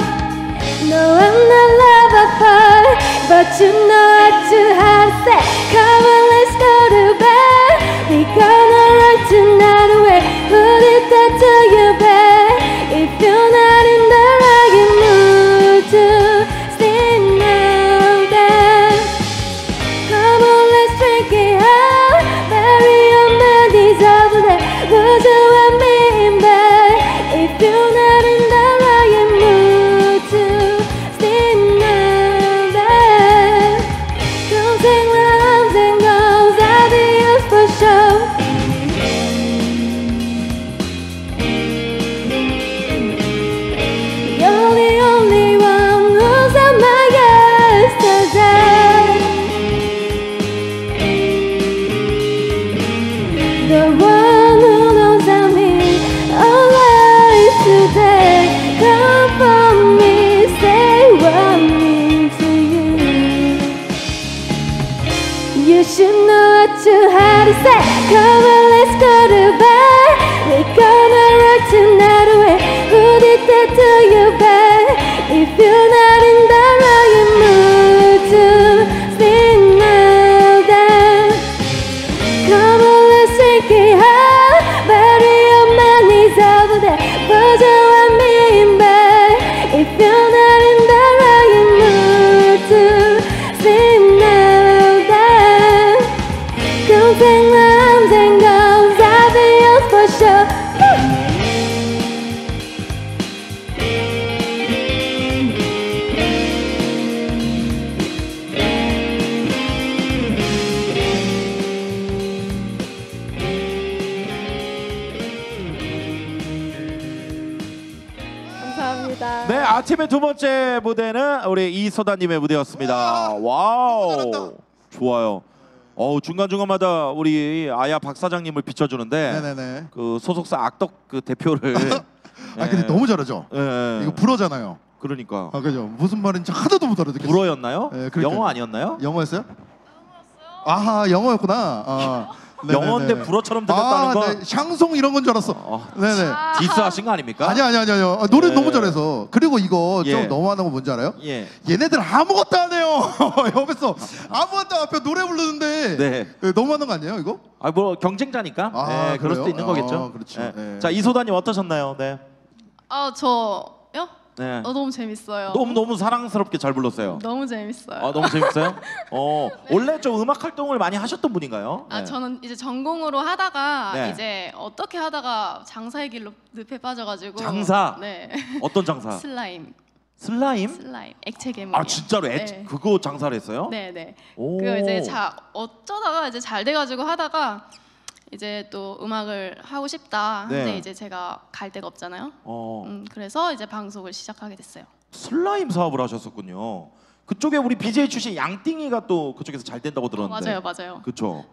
No, I'm not love apart But you know what you have said Come on, let's go to bed We're gonna run tonight away Put it down to your bed If you're not in the right mood to stay now then Come on, let's drink it out Bury your melodies over there Would you want me in bed If you're not in the right mood to stay now then Don't sing my arms and goes I'll be yours for sure You're the only one who's on my yesterday The one who knows I'm here alive today Come for me, say what I mean to you You should know what you had to say Come on, let's go to bed We're gonna rock tonight away Put it down to your bed If you're not in the right mood to sleep now then Come on, let's drink it out Bury your melodies over there Put you and me in bed If you're not in the right mood to sleep now then Come sing my arms and goes I'll be yours for sure 감사합니다. 네, 아침의 두 번째 무대는 우리 이소다님의 무대였습니다. 와우, 좋아요. 중간 중간마다 우리 아야 박 사장님을 비춰주는데 네네네. 그 소속사 악덕 그 대표를 아 근데 너무 잘하죠. 예. 이거 불어잖아요. 그러니까. 아 그죠. 무슨 말인지 하나도 못 알아듣겠어요. 불어였나요? 예, 그러니까요. 영어 아니었나요? 영어였어요? 아하, 영어였구나. 아. 영어인데 불어처럼 들렸다는 거. 네. 샹송 이런 건 줄 알았어. 네네. 디스하신 거 아닙니까? 아니요. 아, 노래 너무 잘해서. 그리고 이거 좀 너무하는 거 뭔지 알아요? 얘네들 아무것도 안 해요. 옆에서 아무것도 앞에 노래 부르는데 네, 너무하는 거 아니에요 이거? 아 뭐 경쟁자니까. 네, 그럴 수도 있는 거겠죠. 그렇죠. 네. 자 이소다님 어떠셨나요? 네. 아 저요? 네. 너무 재밌어요. 너무 사랑스럽게 잘 불렀어요. 너무 재밌어요. 아 너무 재밌어요? 네. 원래 좀 음악 활동을 많이 하셨던 분인가요? 아 네. 저는 이제 전공으로 하다가 네. 이제 어떻게 하다가 장사의 길로 늪에 빠져가지고. 장사? 네. 어떤 장사? 슬라임. 슬라임? 슬라임. 액체 괴물. 아 진짜로 네. 그거 장사를 했어요? 네네. 그 이제 어쩌다가 이제 잘 돼가지고 하다가. 이제 또 음악을 하고 싶다. 근데 이제 제가 갈 데가 없잖아요. 그래서 이제 방송을 시작하게 됐어요. 슬라임 사업을 하셨었군요. 그쪽에 우리 BJ 출신 양띵이가 또 그쪽에서 잘 된다고 들었는데. 맞아요. 그렇죠.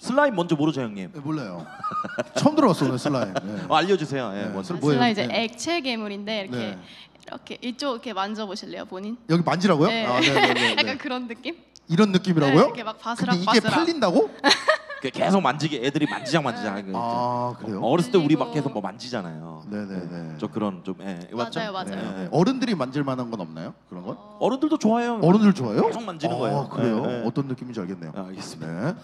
슬라임 뭔지 모르죠 형님? 네, 몰라요. 처음 들어봤어요 슬라임. 네. 알려주세요. 네, 뭐. 슬라임 이제 액체 괴물인데 이렇게. 네. 이렇게 이쪽 이렇게 만져보실래요 본인? 여기 만지라고요? 네. 아, 네. 약간 그런 느낌? 이런 느낌이라고요? 네, 이렇게 막 바스락바스락. 이게 팔린다고? 계속 만지게 애들이 만지작. 아 그래요? 어렸을 때 우리 막 계속 뭐 만지잖아요. 네네네. 저 그런 좀 맞죠? 네. 어른들이 만질 만한 건 없나요? 그런 건? 어른들도 좋아해요. 어른들 좋아해요? 계속 만지는 거예요. 그래요? 네. 어떤 느낌인지 알겠네요. 알겠습니다. 네.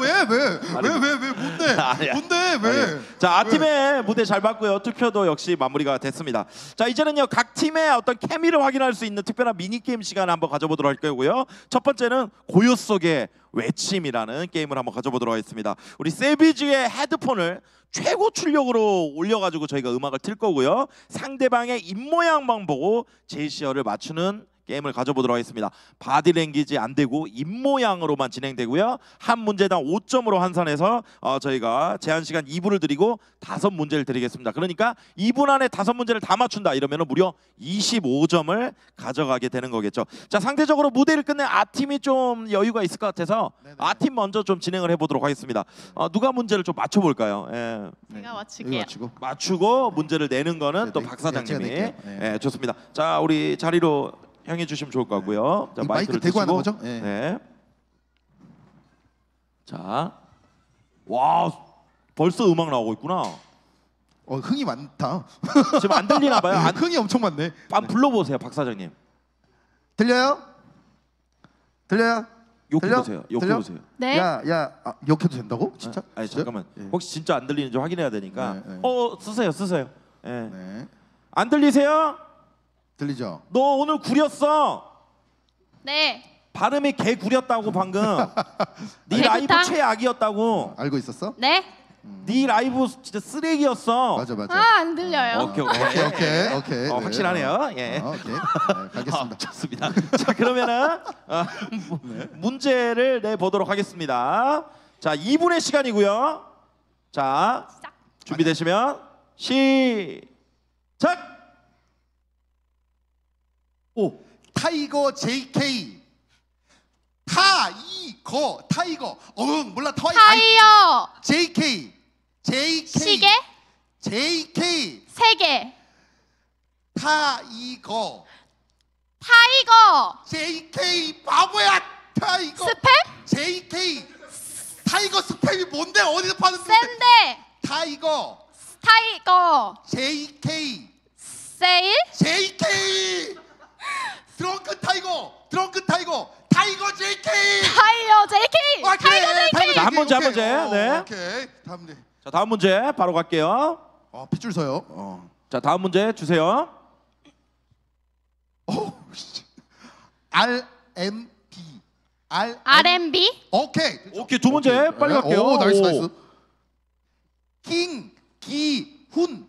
왜 뭔데? 자 아팀의 무대 잘 봤고요. 투표도 역시 마무리가 됐습니다. 자 이제는요 각 팀의 어떤 케미를 확인할 수 있는 특별한 미니 게임 시간을 한번 가져보도록 할 거고요. 첫 번째는 고요 속의 외침이라는 게임을 한번 가져보도록 하겠습니다. 우리 세비즈의 헤드폰을 최고 출력으로 올려가지고 저희가 음악을 틀 거고요. 상대방의 입 모양만 보고 제시어를 맞추는 게임을 가져보도록 하겠습니다. 바디랭귀지 안 되고 입모양으로만 진행되고요. 한 문제당 5점으로 환산해서 저희가 제한시간 2분을 드리고 5문제를 드리겠습니다. 그러니까 2분 안에 5문제를 다 맞춘다 이러면 무려 25점을 가져가게 되는 거겠죠. 자, 상대적으로 무대를 끝낸 아팀이 좀 여유가 있을 것 같아서 아팀 먼저 좀 진행을 해보도록 하겠습니다. 누가 문제를 좀 맞춰볼까요? 예. 제가 맞출게요. 맞추고 문제를 내는 거는 또 박사장님이. 예, 좋습니다. 자, 우리 자리로 향해 주시면 좋을 것 같고요. 자, 마이크를 대고 하는 거죠? 네. 네. 자, 와, 벌써 음악 나오고 있구나. 흥이 많다. 지금 안 들리나 봐요. 흥이 엄청 많네. 한번 불러보세요, 박 사장님. 들려요? 들려요? 욕해보세요. 욕해보세요. 네. 욕해도 된다고? 진짜? 네. 아니, 잠깐만. 네. 혹시 진짜 안 들리는지 확인해야 되니까. 네, 네. 쓰세요, 쓰세요. 네. 네. 안 들리세요? 들리죠? 너 오늘 구렸어. 네. 발음이 개 구렸다고 방금. 네 라이브 최악이었다고. 알고 있었어? 네. 네 라이브 진짜 쓰레기였어. 맞아 맞아. 아, 안 들려요. 오케이. 네. 확실하네요. 예. 오케이. 네, 알겠습니다. 좋습니다. 자, 그러면은 네. 문제를 내 보도록 하겠습니다. 자, 2분의 시간이고요. 자, 시작. 준비되시면 시작. 오, 타이거 JK 타이거 타이거 몰라 타이어 JK 시계 JK 세계 타이거 JK 바보야 타이거 스팸 JK 타이거 스팸이 뭔데 어디서 파는 샌데 타이거 JK 세일 JK 드렁큰 타이거 JK 타이어 JK 오케이, 타이거 JK. 자, 한 문제 네. 오케이. 다음 문제. 자, 다음 문제 바로 갈게요. 핏줄 서요. 자, 다음 문제 주세요. RMB 오케이. 두 문제 오케이. 빨리 갈게요. 오, 나이스. 킹 기 훈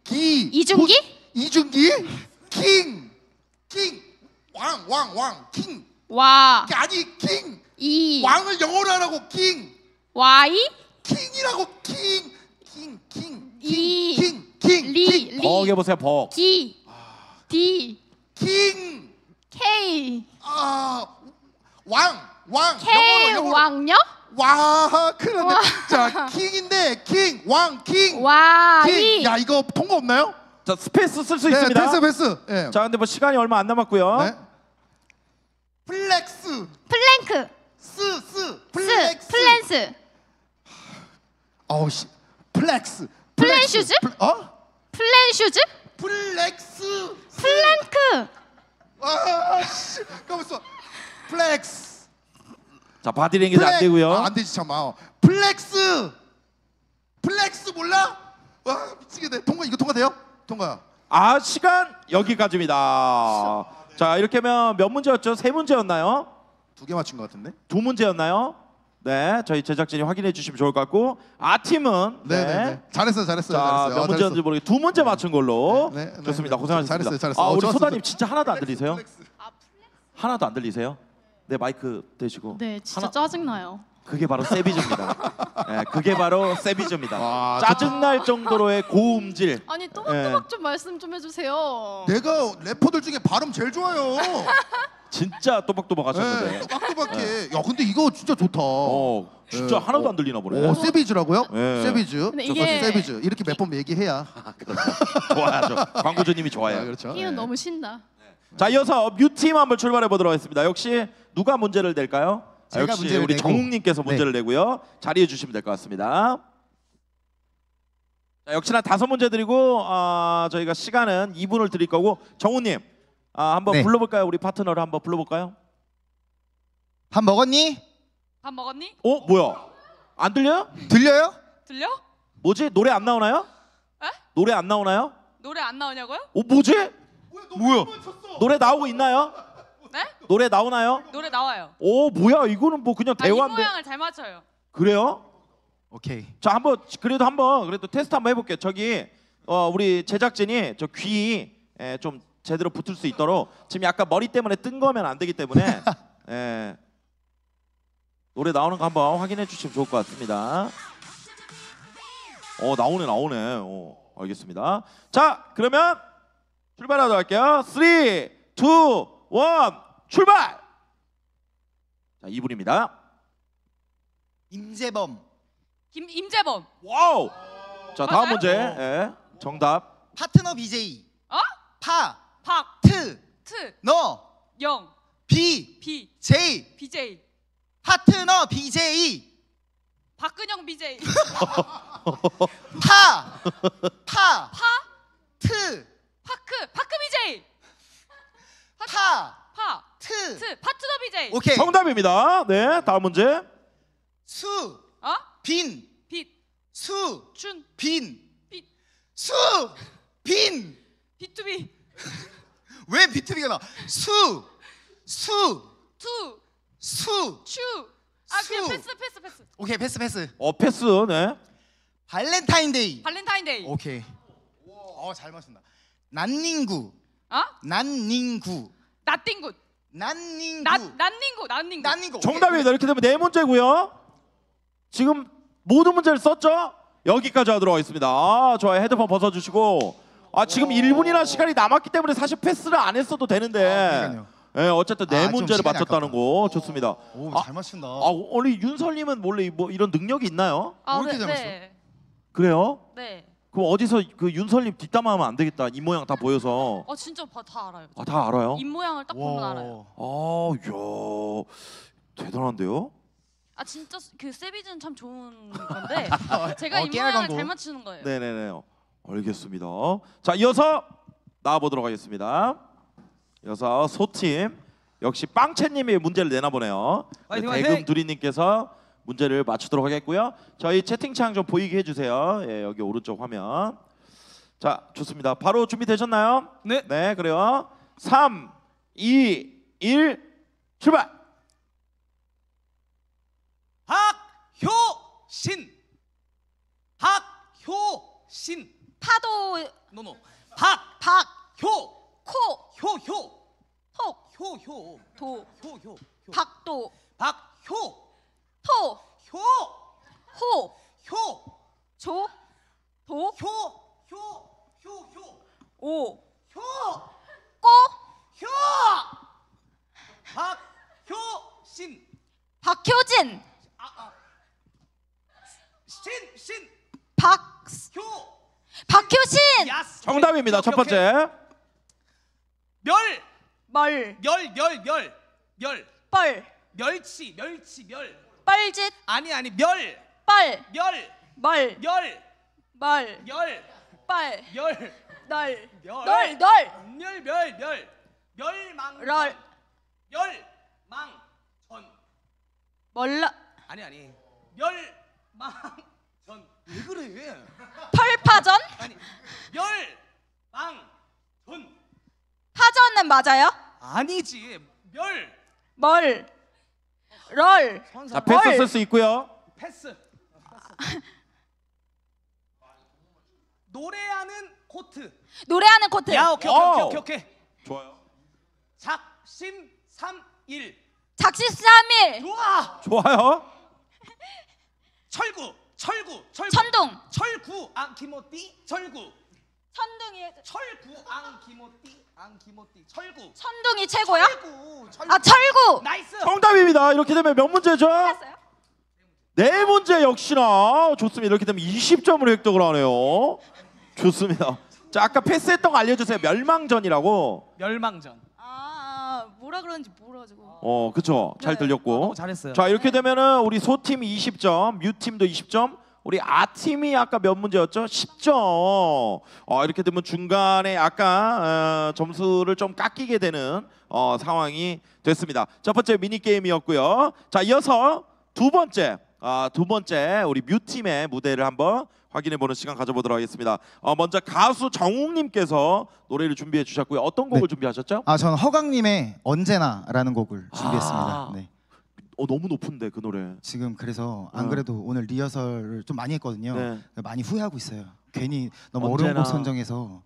이중기 킹 왕 아니 킹 이 왕을 영어로 하라고 킹 와이 킹이라고 킹 버게 보세요 버 기 디 킹 K 왕 K 왕녀 와 그러네 자 킹인데 킹 왕 킹 와이 야 이거 통과 없나요? 자, 스페이스 쓸 수 있습니다. 패스. 예. 자, 근데 시간이 얼마 안 남았고요. 네. 플랭크. 플랜스. 플렉스. 플랜슈즈? 플랜슈즈? 플렉스. 플랭크. 가만있어. 플렉스. 자, 바디랭귀지 안 되고요. 안 되지 참아. 플렉스 몰라? 와, 미치겠네. 이거 통과돼요? 통과. 아, 시간 여기까지입니다. 네. 자, 이렇게 하면 몇 문제였죠? 3문제였나요? 2개 맞춘 것 같은데? 2문제였나요? 네, 저희 제작진이 확인해 주시면 좋을 것 같고 아팀은 네. 잘했어요. 자, 몇 문제였는지 모르겠 2문제 맞춘 걸로 네. 좋습니다. 고생하셨습니다. 잘했어요. 우리 소다님 진짜 하나도 안 들리세요? 하나도 안 들리세요? 네, 마이크 대시고 네, 진짜 짜증나요. 그게 바로 세비즈입니다. 네, 그게 바로 세비즈입니다. 와, 짜증날 정도로의 고음질. 아니, 또박또박 좀 말씀 좀 해주세요. 내가 래퍼들 중에 발음 제일 좋아요. 진짜 또박또박 하셨는데. 네, 또박또박해. 야, 근데 이거 진짜 좋다. 진짜 하나도 안 들리나 보네. 세비즈라고요? 네. 세비즈. 이게 세비즈. 이렇게 몇 번 얘기해야. 좋아요. 광고주님이 좋아요. 그렇죠. 이건 너무 신나. 네. 자, 이어서 뮤팀 한번 출발해 보도록 하겠습니다. 역시 누가 문제를 낼까요? 역시 우리 정욱님께서 문제를 내고요. 자리해 주시면 될 것 같습니다. 자, 역시나 5문제 드리고 저희가 시간은 2분을 드릴 거고 정욱님 한번 불러볼까요? 우리 파트너를 한번 불러볼까요? 밥 먹었니? 밥 먹었니? 뭐야? 안 들려요? 들려요? 들려? 뭐지? 노래 안 나오나요? 에? 노래 안 나오나요? 노래 안 나오냐고요? 뭐지? 뭐야? 노래 나오고 있나요? 네? 노래 나오나요? 노래 나와요. 뭐야? 이거는 뭐 그냥 대화인데. 이 모양을 잘 맞춰요. 그래요? 오케이. 자, 한번 그래도 테스트 한번 해볼게요. 저기 우리 제작진이 저 귀 좀 제대로 붙을 수 있도록 지금 약간 머리 때문에 뜬 거면 안 되기 때문에 예, 노래 나오는 거 한번 확인해 주시면 좋을 것 같습니다. 나오네. 알겠습니다. 자, 그러면 출발하도록 할게요. 3, 2, 1 출발! 자, 2분입니다. 임재범. 와우. 자, 다음 문제. 예, 정답. 파트너 BJ. BJ. 파트너 BJ. 박근영 BJ. 파크 BJ. 파트너 BJ. 오케이. 정답입니다. 네, 다음 문제. B2B. 왜 B2B가 나? 그냥 패스. 오케이, 패스. 패스. 네. 발렌타인데이. 오케이. 와, 잘 맞춘다. 난닝구. 정답입니다. 이렇게 되면 네 문제고요. 지금 모든 문제를 썼죠? 여기까지 하도록 하겠습니다. 아, 좋아요. 헤드폰 벗어 주시고. 아, 지금 1분이나 시간이 남았기 때문에 사실 패스를 안 했어도 되는데. 네, 어쨌든 네 문제를 맞췄다는 거 좋습니다. 오, 잘 맞춘다. 원래 윤설님은 원래 뭐 이런 능력이 있나요? 잘 맞춰? 그래요? 네. 그럼 어디서 그 윤설님 뒷담화하면 안 되겠다. 입 모양 다 보여서. 진짜 다 알아요. 다 알아요? 입 모양을 딱 보면 알아요. 이야, 대단한데요? 진짜 그 세비즈는 참 좋은 건데 제가 입 모양을 잘 맞추는 거예요. 네네네. 알겠습니다. 자, 이어서 나와보도록 하겠습니다. 이어서 소팀 역시 빵채님이 문제를 내나보네요. 대금두리님께서 문제를 맞추도록 하겠고요. 저희 채팅창 좀 보이게 해주세요. 예, 여기 오른쪽 화면. 자, 좋습니다. 바로 준비되셨나요? 네. 네, 그래요. 3, 2, 1 출발! 학효신 파도 노노 박효신! 정답입니다. 첫 번째. 멸망전. 파전은 맞아요? 아니지. 자, 패스 쓸 수 있고요. 패스. 노래하는 코트. 야, 오케이. 좋아요. 작심 삼일. 좋아. 좋아요. 철구. 천둥이 천둥이 최고야? 철구. 나이스. 정답입니다. 이렇게 되면 몇 문제죠? 네 문제 역시나 좋습니다. 이렇게 되면 20점으로 획득을 하네요. 좋습니다. 자, 아까 패스했던 거 알려주세요. 멸망전이라고. 뭐라 그러는지 몰라가지고. 그쵸. 네. 잘 들렸고. 잘했어요. 자, 이렇게 되면은 우리 소팀이 20점, 뮤팀도 20점. 우리 아팀이 아까 몇 문제였죠? 10점. 이렇게 되면 중간에 아까 점수를 좀 깎이게 되는 상황이 됐습니다. 첫 번째 미니게임이었고요. 자, 이어서 두 번째 우리 뮤팀의 무대를 한번 확인해보는 시간 가져보도록 하겠습니다. 먼저 가수 정욱님께서 노래를 준비해 주셨고요. 어떤 곡을 준비하셨죠? 저는 허각님의 언제나라는 곡을 준비했습니다. 네. 너무 높은데 그 노래. 지금 그래서 안 그래도 오늘 리허설을 좀 많이 했거든요. 네. 많이 후회하고 있어요. 괜히 너무 어려운 곡 선정해서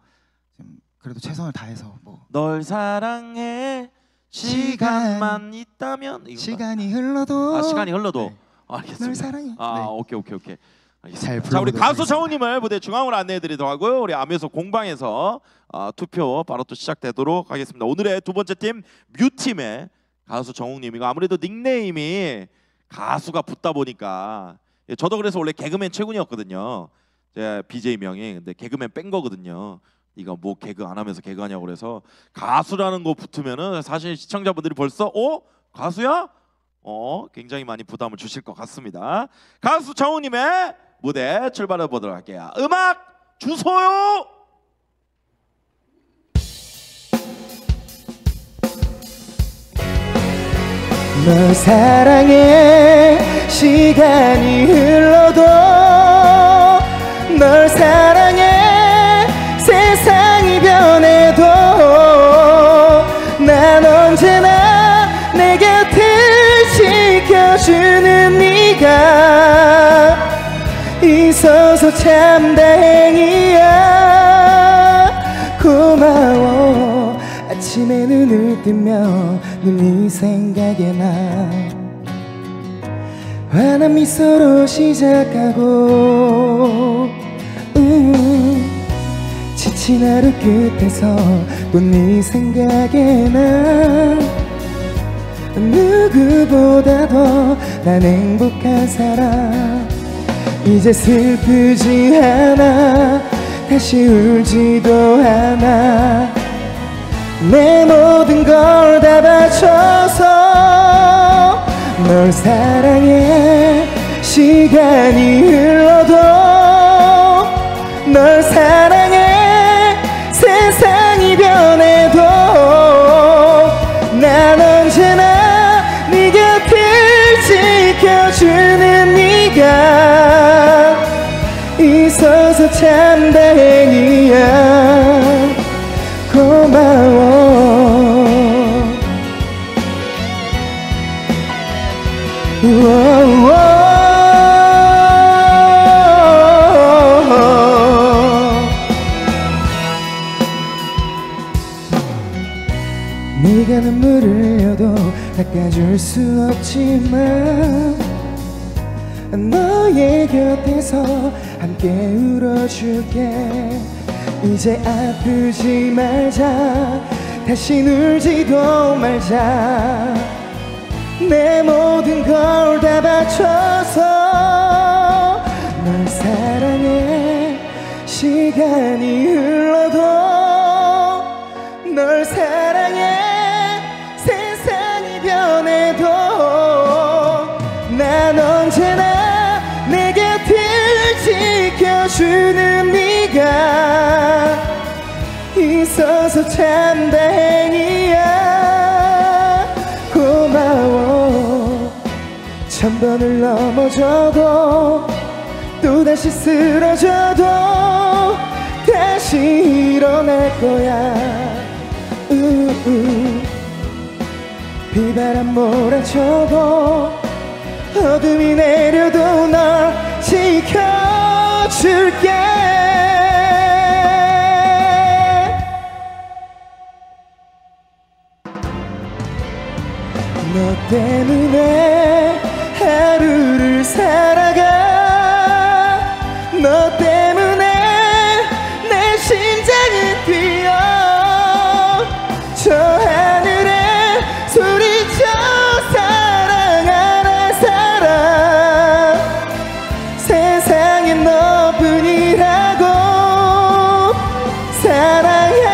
그래도 최선을 다해서 뭐 널 사랑해 시간만 있다면 이건가? 시간이 흘러도 시간이 흘러도 네. 알겠습니다. 널 사랑해. 네. 오케이. 잘 자 우리 가수 정우님을 무대 중앙으로 안내해드리도록 하고요. 우리 아뮤소 공방에서 투표 바로 또 시작되도록 하겠습니다. 오늘의 두 번째 팀 뮤팀의 가수 정욱님이고 아무래도 닉네임이 가수가 붙다 보니까 저도 그래서 원래 개그맨 최군이었거든요. 제 BJ 명이 근데 개그맨 뺀 거거든요. 이거 뭐 개그 안 하면서 개그하냐고 그래서 가수라는 거 붙으면은 사실 시청자분들이 벌써 가수야? 굉장히 많이 부담을 주실 것 같습니다. 가수 정욱님의 무대 출발해 보도록 할게요. 음악 주소요. 널 사랑해 시간이 흘러도 널 사랑해 세상이 변해도 난 언제나 내 곁을 지켜주는 네가 있어서 참 다행이야. 고마워. 아침에 눈을 뜨면 네 생각에 나 환한 미소로 시작하고 지친 하루 끝에서 또 네 생각에 나 누구보다도 난 행복한 사람. 이제 슬프지 않아 다시 울지도 않아 내 모든 걸 다 바쳐서 널 사랑해 시간이 흘러도 널 사랑해 세상이 변해도 난 언제나 네 곁을 지켜주는 네가 있어서 참 다행이야. 고마워. 네가 눈물을 흘려도 닦아줄 수 없지만 너의 곁에서 함께 울어줄게. 이제 아프지 말자 다시 울지도 말자 내 모든 걸 다 바쳐서 널 사랑해 시간이 흘러도 널 사랑해 세상이 변해도 난 언제나 내 곁을 지켜주는 네가 있어서 참 다행이야. 고마워. 1000번을 넘어져도 또다시 쓰러져도 다시 일어날 거야. 비바람 몰아쳐도 어둠이 내려도 널 지켜줄게. 너 때문에 하루를 살아가. 너 때문에 내 심장이 뛰어. 저 하늘에 소리쳐 사랑하는 사람. 세상엔 너뿐이라고. 사랑해.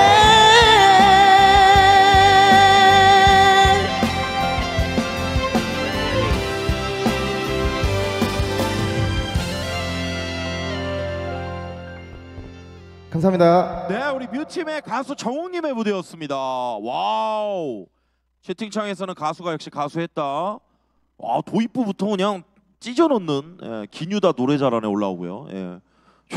감사합니다. 네, 우리 뮤팀의 가수 정욱님의 무대였습니다. 와우. 채팅창에서는 가수가 역시 가수했다. 와, 도입부부터 그냥 찢어놓는 기뉴다 노래 잘하네 올라오고요. 예,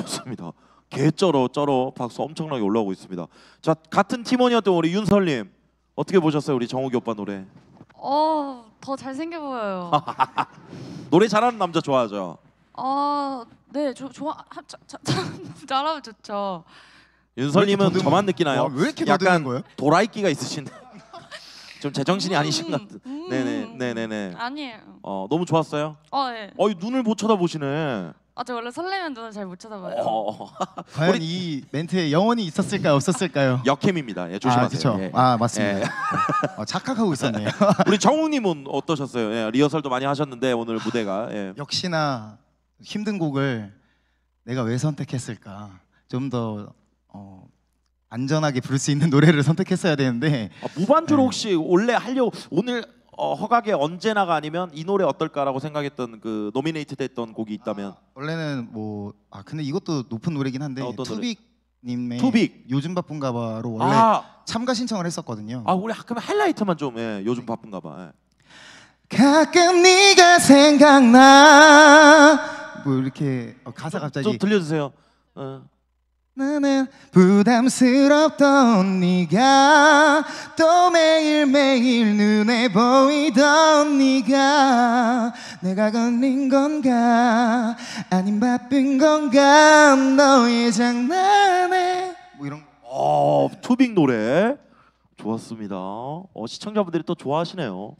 좋습니다. 개쩔어 박수 엄청나게 올라오고 있습니다. 자, 같은 팀원이었던 우리 윤설님 어떻게 보셨어요? 우리 정욱이 오빠 노래. 더 잘생겨 보여요. 노래 잘하는 남자 좋아하죠? 네, 좋아. 잘하면 좋죠. 윤설님은 저만 느끼나요? 와, 왜 이렇게 약간 거예요? 도라이끼가 있으신 좀 제정신이 아니신 것 같은. 네네네네네. 아니에요. 너무 좋았어요? 네. 어이 눈을 못 쳐다보시네. 저 원래 설레면 눈을 잘 못 쳐다봐요. 과연 우리... 이 멘트에 영혼이 있었을까요, 없었을까요? 역캠입니다. 예, 조심하세요. 예. 맞습니다. 예. 착각하고 있었네요. 우리 정욱님은 어떠셨어요? 예, 리허설도 많이 하셨는데 오늘 무대가 역시나 힘든 곡을 내가 왜 선택했을까? 좀 더 안전하게 부를 수 있는 노래를 선택했어야 되는데 무반주로 혹시 원래 하려고 오늘 허각의 언제나가 아니면 이 노래 어떨까라고 생각했던 그 노미네이트됐던 곡이 있다면 원래는 근데 이것도 높은 노래긴 한데 투빅님의 투빅. 요즘 바쁜가봐로 원래 참가 신청을 했었거든요. 우리 그러면 하이라이트만 좀 요즘 바쁜가봐. 가끔 네가 생각나 이렇게 가사 갑자기 좀 들려주세요. 나는 부담스럽던 네가 또 매일매일 눈에 보이던 네가 내가 걸린 건가 아님 바쁜 건가 너의 장난에 이런 투빅 노래 좋았습니다. 시청자분들이 또 좋아하시네요.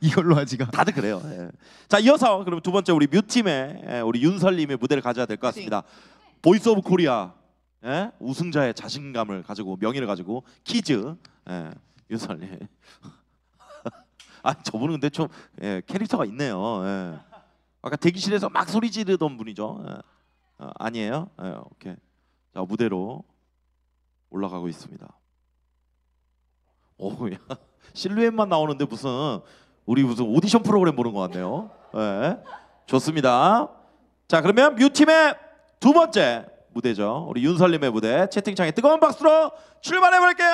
이걸로 하지가 다들 그래요. 자, 이어서 그럼 두 번째 우리 뮤팀의 우리 윤설님의 무대를 가져야 될 것 같습니다. 보이스 오브 코리아 우승자의 자신감을 가지고 명의를 가지고 키즈 윤설님. 저분은 근데 좀 캐릭터가 있네요. 아까 대기실에서 막 소리 지르던 분이죠. 아니에요? 오케이. 자, 무대로 올라가고 있습니다. 오야. 실루엣만 나오는데 무슨 오디션 프로그램 보는 것 같네요. 네, 좋습니다. 자, 그러면 뮤팀의 두 번째 무대죠. 우리 윤설님의 무대 채팅창에 뜨거운 박수로 출발해 볼게요.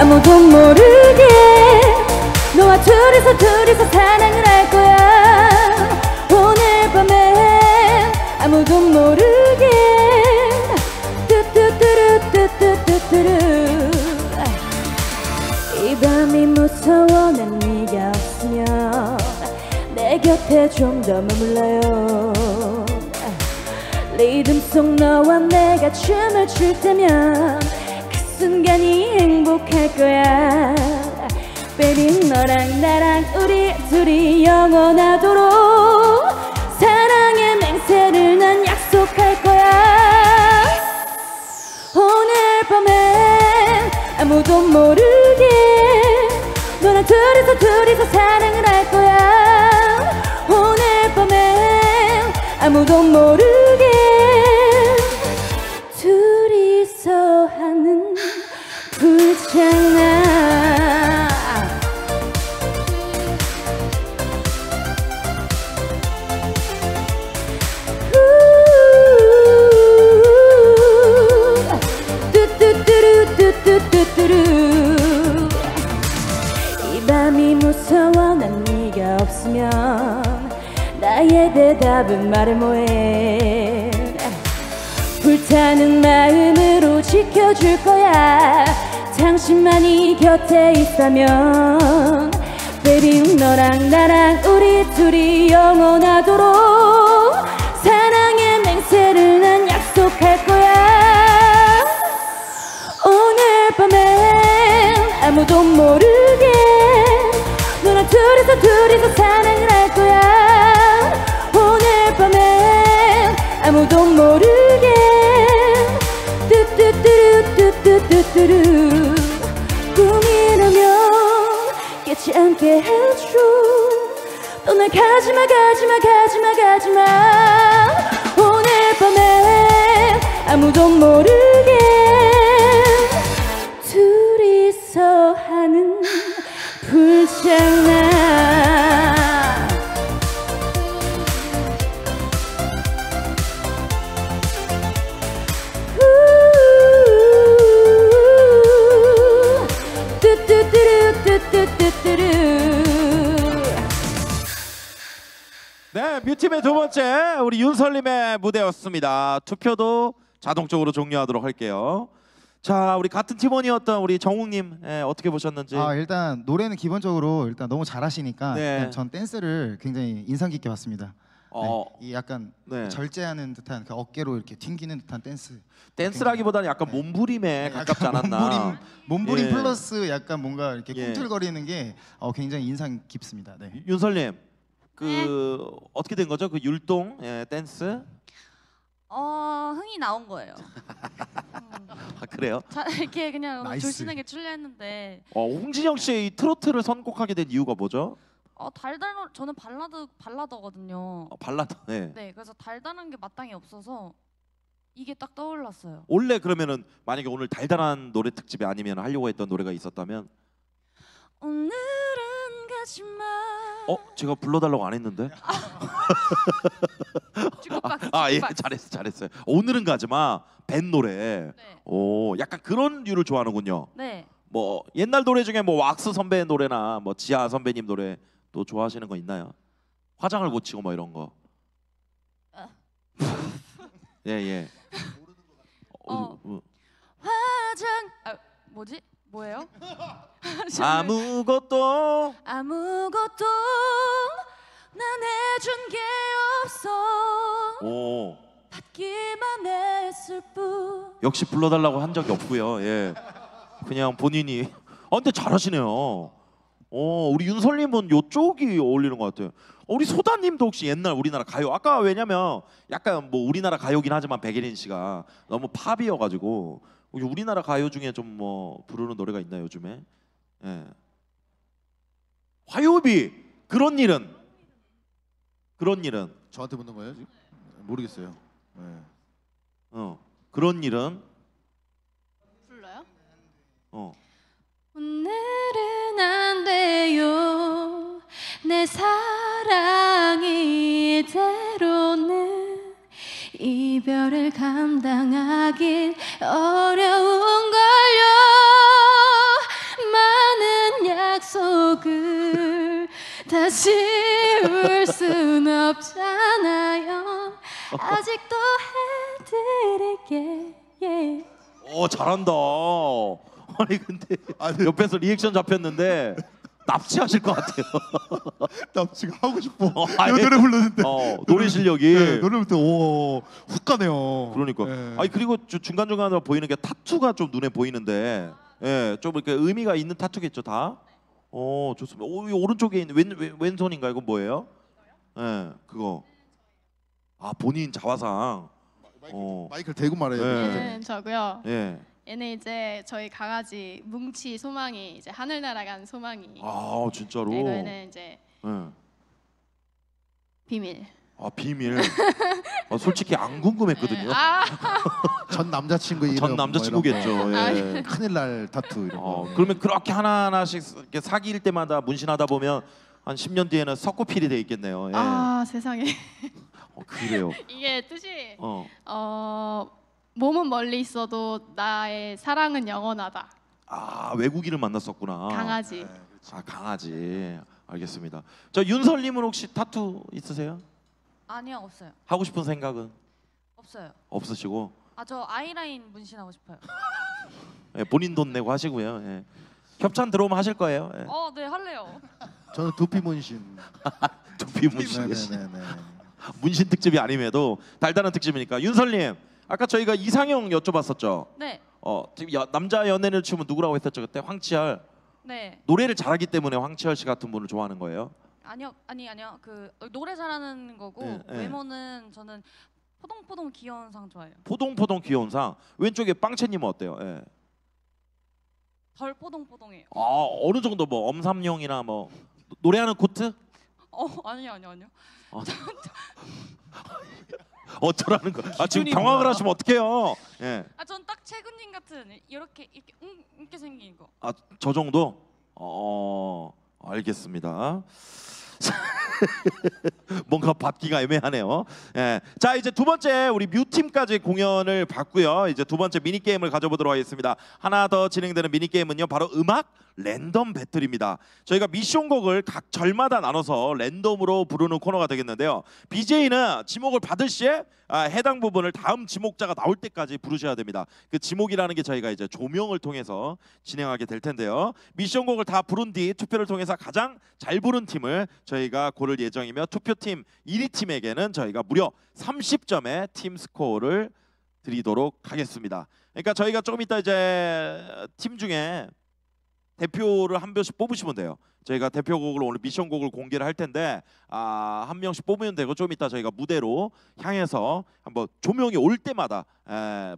아무도 모르게 너와 둘이서 사랑을 할 거야. 오늘 밤에 아무도 모르게 뚜뚜뚜루뚜뚜뚜뚜루 이 밤이 무서워. 난 네가 없으면 내 곁에 좀 더 머물러요. 리듬 속 너와 내가 춤을 출 때면 순간이 행복할 거야. Baby 너랑 나랑 우리 둘이 영원하도록 사랑의 맹세를 난 약속할 거야. 오늘 밤엔 아무도 모르게 너랑 둘이서 사랑을 할 거야. 오늘 밤엔 아무도 모르게 둘이서 하는 불장난. 뚜뚜뚜루뚜뚜뚜뚜루 이 밤이 무서워. 난 네가 없으면 나의 대답은 말을 뭐해. 불타는 마음으로 지켜줄 거야. 당신만이 곁에 있다면 Baby 너랑 나랑 우리 둘이 영원하도록 사랑의 맹세를 난 약속할 거야. 오늘 밤엔 아무도 모르게 너랑 둘이서 사랑을 할 거야. 오늘 밤엔 아무도 모르게 뚜뚜뚜루뚜뚜뚜뚜루 꿈이라면 깨지 않게 해줘. 또 날 가지마 오늘 밤에 아무도 모르게 둘이서 하는 불장난. 네, 뷰팀의 두 번째 우리 윤설님의 무대였습니다. 투표도 자동적으로 종료하도록 할게요. 자, 우리 같은 팀원이었던 우리 정욱님, 예, 어떻게 보셨는지? 아, 일단 노래는 기본적으로 일단 너무 잘하시니까, 네, 전 댄스를 굉장히 인상 깊게 봤습니다. 네, 이 약간, 네, 절제하는 듯한 그 어깨로 이렇게 튕기는 듯한 댄스. 댄스라기보다는 약간, 네, 몸부림에, 네, 가깝지 약간 않았나. 몸부림, 예, 플러스 약간 뭔가 이렇게, 예, 꿈틀거리는 게 굉장히 인상 깊습니다. 네. 윤설님, 그, 네, 어떻게 된 거죠? 그 율동, 예, 댄스? 흥이 나온 거예요. 아, 그래요? 이렇게 그냥 나이스. 조신하게 출려 했는데. 홍진영 씨의 이 트로트를 선곡하게 된 이유가 뭐죠? 달달한, 저는 발라더거든요. 발라더. 네. 네, 그래서 달달한 게 마땅히 없어서 이게 딱 떠올랐어요. 원래 그러면은 만약에 오늘 달달한 노래 특집이 아니면 하려고 했던 노래가 있었다면? 오늘은 가지마. 제가 불러달라고 안 했는데? 주고받기. 예, 잘했어요. 오늘은 가지마, 밴 노래. 네. 오, 약간 그런 류를 좋아하는군요. 네. 뭐 옛날 노래 중에 뭐 왁스 선배 노래나 뭐 지하 선배님 노래 또 좋아하시는 거 있나요? 화장을 고치고 뭐 이런 거. 예예. 화장. 뭐지? 뭐예요? 아무것도 난 해준 게 없어. 오. 받기만 했을 뿐. 역시 불러달라고 한 적이 없고요. 예. 그냥 본인이. 근데 잘하시네요. 우리 윤설님은 요쪽이 어울리는 것 같아요. 우리 소다님도 혹시 옛날 우리나라 가요, 아까 왜냐면 약간 뭐 우리나라 가요긴 하지만 백예린 씨가 너무 팝이어가지고 우리나라 가요 중에 좀 뭐 부르는 노래가 있나요 요즘에? 예. 화요비. 그런 일은 저한테 묻는 거예요 지금? 모르겠어요. 예. 그런 일은. 오늘은 안 돼요. 내 사랑이 이대로는 이별을 감당하기 어려운걸요. 많은 약속을 다시 울 순 없잖아요. 아직도 해드릴게. 예. 잘한다. 아니 근데 옆에서 리액션 잡혔는데 납치하실 것 같아요. 납치가 하고 싶어. 노래 부르는데. 노래 실력이. 네, 노래 부를 때 훅 가네요. 그러니까. 네. 아니 그리고 중간중간에 보이는 게 타투가 좀 눈에 보이는데, 예, 좀 이렇게 의미가 있는 타투겠죠 다. 좋습니다. 이 오른쪽에 있는 왼손인가 이건 뭐예요? 예, 그거. 본인 자화상. 마이크를 대고 말해요. 네, 저고요. 예. 얘는 이제 저희 강아지 뭉치 소망이 이제 하늘 날아간 소망이. 진짜로? 그리고 얘는 이제, 네, 비밀. 비밀. 솔직히 안 궁금했거든요. 전 남자친구 이름. 전 남자친구겠죠. 예. 큰일 날 타투 이런 거. 그러면 그렇게 하나하나씩 사귈 때마다 문신하다 보면 한 10년 뒤에는 석고필이 돼 있겠네요. 예. 세상에. 그래요. 이게 뜻이 몸은 멀리 있어도 나의 사랑은 영원하다. 외국인을 만났었구나. 강아지. 강아지. 알겠습니다. 저 윤설님은 혹시 타투 있으세요? 아니요, 없어요. 하고 싶은 생각은? 없어요. 없으시고? 저 아이라인 문신하고 싶어요. 예, 본인 돈 내고 하시고요. 예. 협찬 들어오면 하실 거예요? 예. 네, 할래요. 저는 두피 문신. 두피 문신. 네네네. 문신 특집이 아님에도 달달한 특집이니까. 윤설님, 아까 저희가 이상형 여쭤봤었죠. 네. 남자 연예인을 치면 누구라고 했었죠 그때? 황치열. 네. 노래를 잘하기 때문에 황치열 씨 같은 분을 좋아하는 거예요? 아니요. 그 노래 잘하는 거고, 네, 외모는, 네, 저는 포동포동 귀여운 상 좋아해요. 포동포동 귀여운 상. 왼쪽에 빵채님은 어때요? 네. 덜 포동포동해요. 어느 정도 뭐 엄삼룡이나 뭐 노래하는 코트? 아니요. 어쩌라는 거야? 지금 당황을 하시면 어떡해요? 예. 전 딱 최군님 같은 이렇게 이렇게 생긴 거. 저 정도? 알겠습니다. 뭔가 받기가 애매하네요. 예. 자, 이제 두 번째 우리 뮤팀까지 공연을 봤고요. 이제 두 번째 미니 게임을 가져보도록 하겠습니다. 하나 더 진행되는 미니 게임은요, 바로 음악 랜덤 배틀입니다. 저희가 미션곡을 각 절마다 나눠서 랜덤으로 부르는 코너가 되겠는데요. BJ는 지목을 받을 시에 해당 부분을 다음 지목자가 나올 때까지 부르셔야 됩니다. 그 지목이라는 게 저희가 이제 조명을 통해서 진행하게 될 텐데요. 미션곡을 다 부른 뒤 투표를 통해서 가장 잘 부른 팀을 저희가 고를 예정이며 투표팀 1위 팀에게는 저희가 무려 30점의 팀 스코어를 드리도록 하겠습니다. 그러니까 저희가 조금 이따 이제 팀 중에 대표를 한 명씩 뽑으시면 돼요. 저희가 대표곡을 오늘 미션곡을 공개를 할 텐데 한 명씩 뽑으면 되고 좀 이따 저희가 무대로 향해서 한번 조명이 올 때마다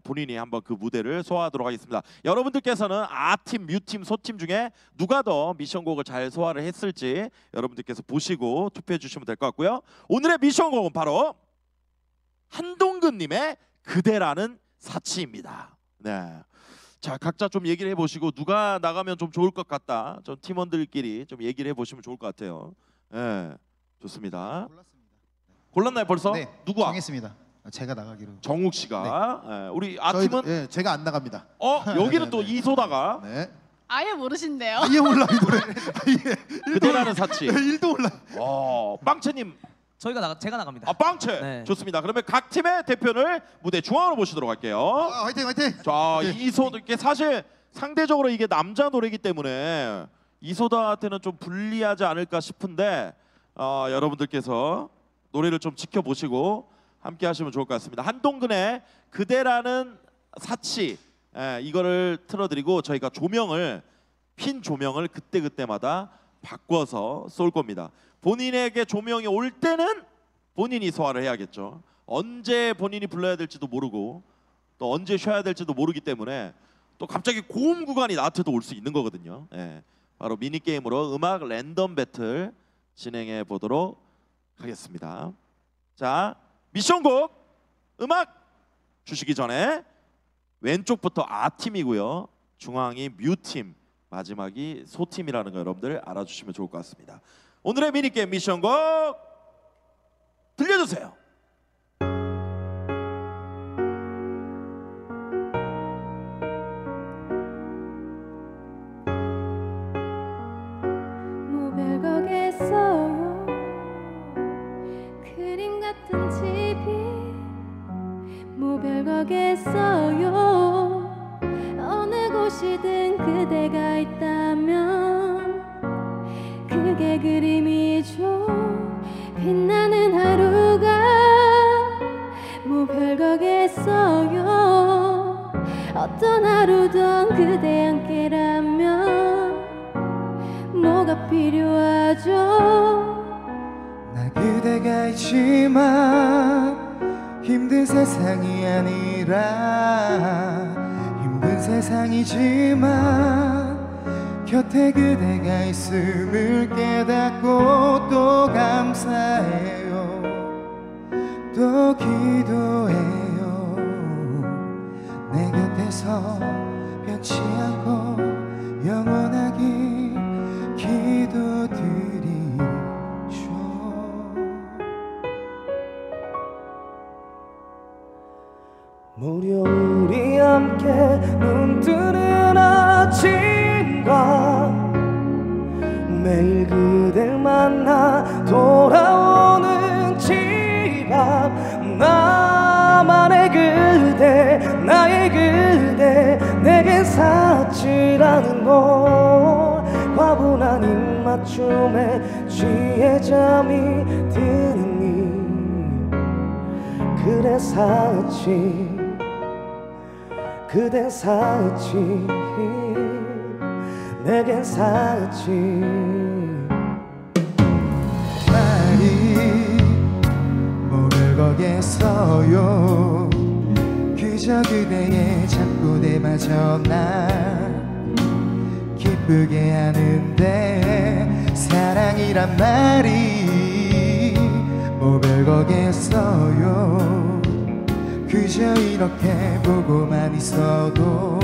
본인이 한번 그 무대를 소화하도록 하겠습니다. 여러분들께서는 아팀, 뮤팀, 소팀 중에 누가 더 미션곡을 잘 소화를 했을지 여러분들께서 보시고 투표해 주시면 될 것 같고요. 오늘의 미션곡은 바로 한동근님의 그대라는 사치입니다. 네. 자, 각자 좀 얘기를 해보시고 누가 나가면 좀 좋을 것 같다. 좀 팀원들끼리 좀 얘기를 해보시면 좋을 것 같아요. 네, 좋습니다. 골랐습니다. 골랐나요 벌써? 네, 누구? 정했습니다. 제가 나가기로. 정욱 씨가. 네. 네, 우리 아팀은? 네, 제가 안 나갑니다. 여기는 네, 또 네, 이소다가. 네. 아예 모르신데요? 아예 몰라 이 노래. 아예. 그대라는 사치. 일도 몰라. 빵채님. 제가 나갑니다. 빵채. 네. 좋습니다. 그러면 각 팀의 대표를 무대 중앙으로 모시도록 할게요. 화이팅 화이팅. 자, 이소도 이게 사실 상대적으로 이게 남자 노래이기 때문에 이소다한테는 좀 불리하지 않을까 싶은데 여러분들께서 노래를 좀 지켜보시고 함께 하시면 좋을 것 같습니다. 한동근의 그대라는 사치 이거를 틀어드리고 저희가 조명을 핀 조명을 그때마다 바꿔서 쏠 겁니다. 본인에게 조명이 올 때는 본인이 소화를 해야겠죠. 언제 본인이 불러야 될지도 모르고 또 언제 쉬어야 될지도 모르기 때문에 또 갑자기 고음 구간이 나한테도 올 수 있는 거거든요. 예, 바로 미니게임으로 음악 랜덤 배틀 진행해 보도록 하겠습니다. 자, 미션곡 음악 주시기 전에 왼쪽부터 A팀이고요. 중앙이 뮤팀, 마지막이 소팀이라는 거 여러분들 알아주시면 좋을 것 같습니다. 오늘의 미니게임 미션곡 들려주세요. 뭐 별거겠어요. 그림 같은 집이 뭐 별거겠어요. 어느 곳이든 그대가 있다면 그게 그림이죠. 빛나는 하루가 뭐 별거겠어요. 어떤 하루든 그대 함께라면 뭐가 필요하죠. 나 그대가 있지만 힘든 세상이 아니라 힘든 세상이지만 곁에 그대가 있음을 깨닫고 또 감사해요. 또 기도해요. 내 곁에서 변치 않고 영원하길 기도드리죠. 무려 우리 함께 눈뜨는 아침 매일 그댈 만나 돌아오는 집앞 나만의 그대 나의 그대 내겐 사치라는 걸 과분한 입맞춤에 취해 잠이 드니 그대 사치 그대 사치 내겐 사치 말이 뭐 별거겠어요. 그저 그대의 잡고대마저 날 기쁘게 하는데 사랑이란 말이 뭐 별거겠어요. 그저 이렇게 보고만 있어도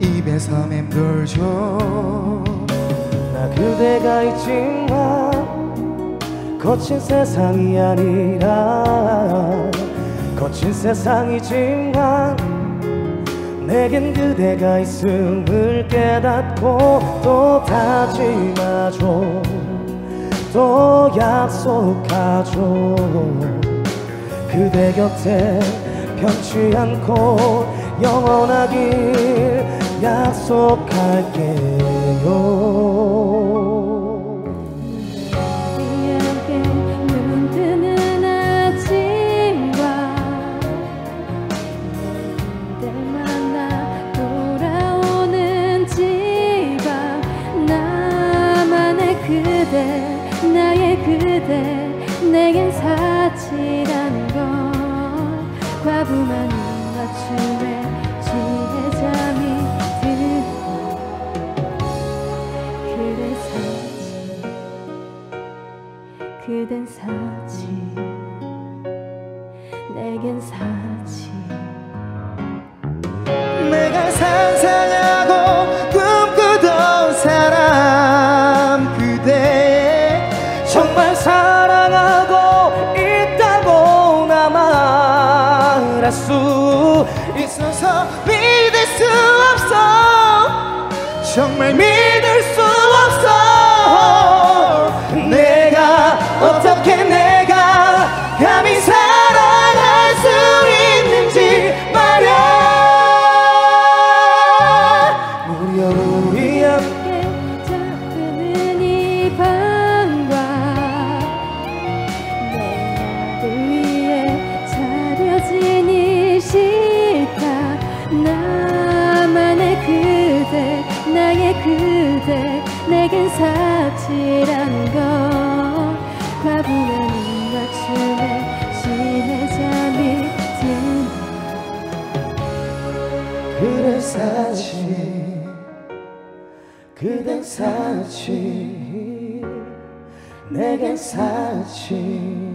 입에서 맴돌죠. 나 그대가 있지만 거친 세상이 아니라 거친 세상이지만 내겐 그대가 있음을 깨닫고 또 다짐하죠. 또 약속하죠. 그대 곁에 변치 않고 영원하길 약속할게요. 나의 그대 내겐 사치라는 건 과분한 맞춤에 지혜 잠이 들고 그댄 사치 그댄 사치 내겐 사치 내가 상상하고 꿈꾸던 사람 그대 정말 사랑하고 있다고 나만 말할 수 있어서 믿을 수 없어 정말 믿을 수 없어 내가 어떻게 내가 감히 사랑할 수 있는지 말야 무려 우리 함께 잠드는 이 밤 나만의 그대 나의 그대 내겐 사치라는 건 과분한 맞춤에 신의 잠이 든 그대 사치 그대 사치 내겐 사치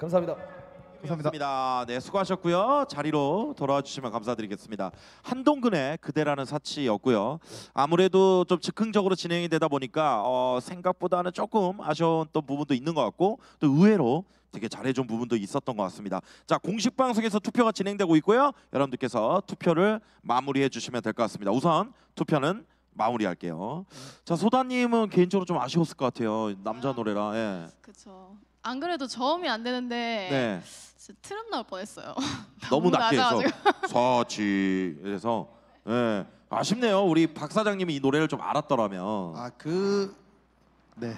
감사합니다. 감사합니다. 네, 수고하셨고요. 자리로 돌아와 주시면 감사드리겠습니다. 한동근의 그대라는 사치였고요. 아무래도 좀 즉흥적으로 진행이 되다 보니까 생각보다는 조금 아쉬웠던 부분도 있는 것 같고 또 의외로 되게 잘해준 부분도 있었던 것 같습니다. 자, 공식 방송에서 투표가 진행되고 있고요. 여러분들께서 투표를 마무리해 주시면 될 것 같습니다. 우선 투표는 마무리할게요. 자, 소다님은 개인적으로 좀 아쉬웠을 것 같아요. 남자 노래라. 예. 그렇죠. 안 그래도 저음이 안 되는데 네. 진짜 트름 나올 뻔했어요. 너무 낮게 해서 사치 그래서 네. 아쉽네요. 우리 박 사장님이 이 노래를 좀 알았더라면 네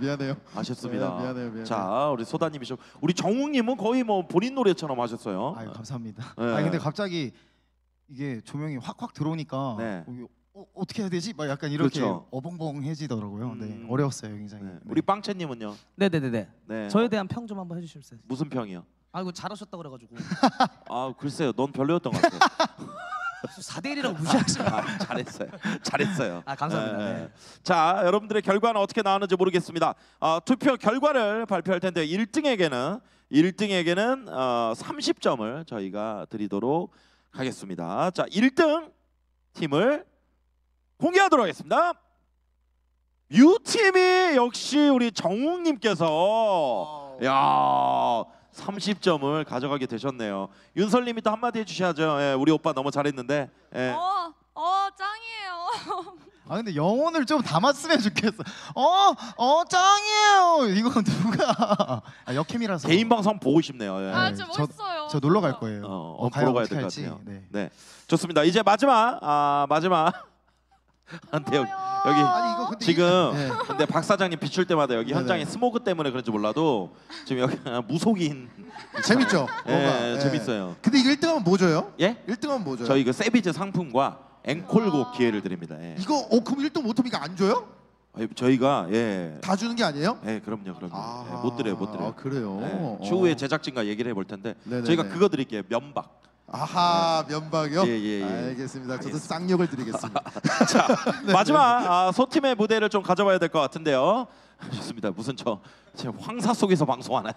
미안해요. 아쉽습니다. 네, 미안해요. 자, 우리 소다님이 좀 우리 정욱님은 거의 뭐 본인 노래처럼 하셨어요. 아유, 감사합니다. 네. 아 근데 갑자기 이게 조명이 확확 들어오니까 네. 어떻게 해야 되지? 막 약간 이렇게 그렇죠. 어벙벙해지더라고요. 네, 어려웠어요 굉장히. 네. 우리 빵채님은요? 네네네네. 네. 저에 대한 평 좀 한번 해주실 수 있어요? 무슨 평이요? 아이고 잘하셨다 그래가지고. 아 글쎄요, 넌 별로였던 것 같아요. 4대1이라고 무시하시면 잘했어요. 잘했어요. 아 감사합니다. 네. 네. 자, 여러분들의 결과는 어떻게 나왔는지 모르겠습니다. 투표 결과를 발표할 텐데 1등에게는 30점을 저희가 드리도록 하겠습니다. 자, 1등 팀을 공개하도록 하겠습니다. U팀이 역시 우리 정욱님께서 야 30점을 가져가게 되셨네요. 윤설님이 또 한마디 해주셔야죠. 예, 우리 오빠 너무 잘했는데. 예. 짱이에요. 아 근데 영혼을 좀 담았으면 좋겠어. 짱이에요. 이건 누가? 아, 역캠이라서. 개인 방송 보고 싶네요. 예. 아, 좀 멋있어요. 저 놀러 갈 거예요. 보러 가야 될 것 같아요. 네. 네, 좋습니다. 이제 마지막. 한테 여기 아니, 근데 지금 네. 근데 박 사장님 비출 때마다 여기 네네. 현장에 스모그 때문에 그런지 몰라도 지금 여기 무속인 재밌죠? 네, 네. 재밌어요. 근데 1등하면 뭐 줘요? 예? 1등하면 뭐 줘요? 저희 그 세비즈 상품과 앵콜곡 기회를 드립니다. 예. 이거 그럼 1등 못하니까 안 줘요? 저희가 예. 다 주는 게 아니에요? 예, 그럼요. 아 예, 못 드려요. 아, 그래요? 예, 추후에 제작진과 얘기를 해볼 텐데 네네네. 저희가 그거 드릴게요. 면박. 아하, 면박이요? 예. 알겠습니다. 저도 쌍욕을 드리겠습니다. 자, 네, 마지막 소팀의 무대를 좀 가져봐야 될 것 같은데요. 좋습니다. 무슨 저 지금 황사 속에서 방송하나요?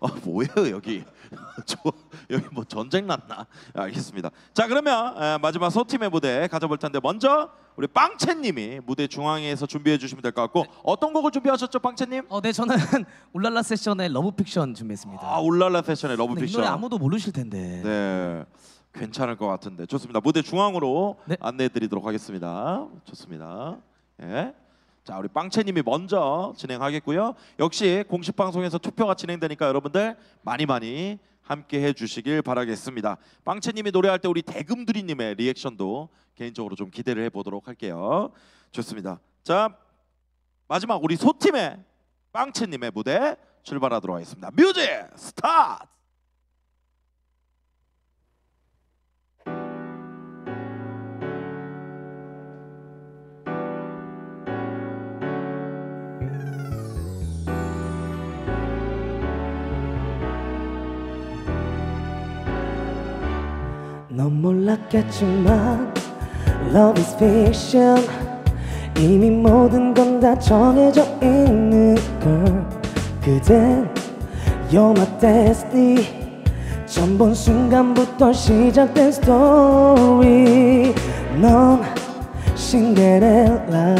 아 뭐예요 여기? 저 여기 뭐 전쟁 났나? 알겠습니다. 자 그러면 마지막 소팀의 무대 가져볼 텐데 먼저 우리 빵채님이 무대 중앙에서 준비해 주시면 될 것 같고 네. 어떤 곡을 준비하셨죠, 빵채님? 네 저는 울랄라 세션의 러브픽션 준비했습니다. 아 울랄라 세션의 러브픽션. 이 노래 아무도 모르실 텐데. 네. 괜찮을 것 같은데 좋습니다. 무대 중앙으로 네. 안내해드리도록 하겠습니다. 좋습니다. 예. 자 우리 빵채님이 먼저 진행하겠고요. 역시 공식 방송에서 투표가 진행되니까 여러분들 많이 함께해 주시길 바라겠습니다. 빵채님이 노래할 때 우리 대금두리님의 리액션도 개인적으로 좀 기대를 해보도록 할게요. 좋습니다. 자 마지막 우리 소팀의 빵채님의 무대 출발하도록 하겠습니다. 뮤직 스타트! 넌 몰랐겠지만 Love is fiction 이미 모든 건 다 정해져 있는 걸 그댄 You're my destiny 처음 본 순간부터 시작된 스토리 넌 신데렐라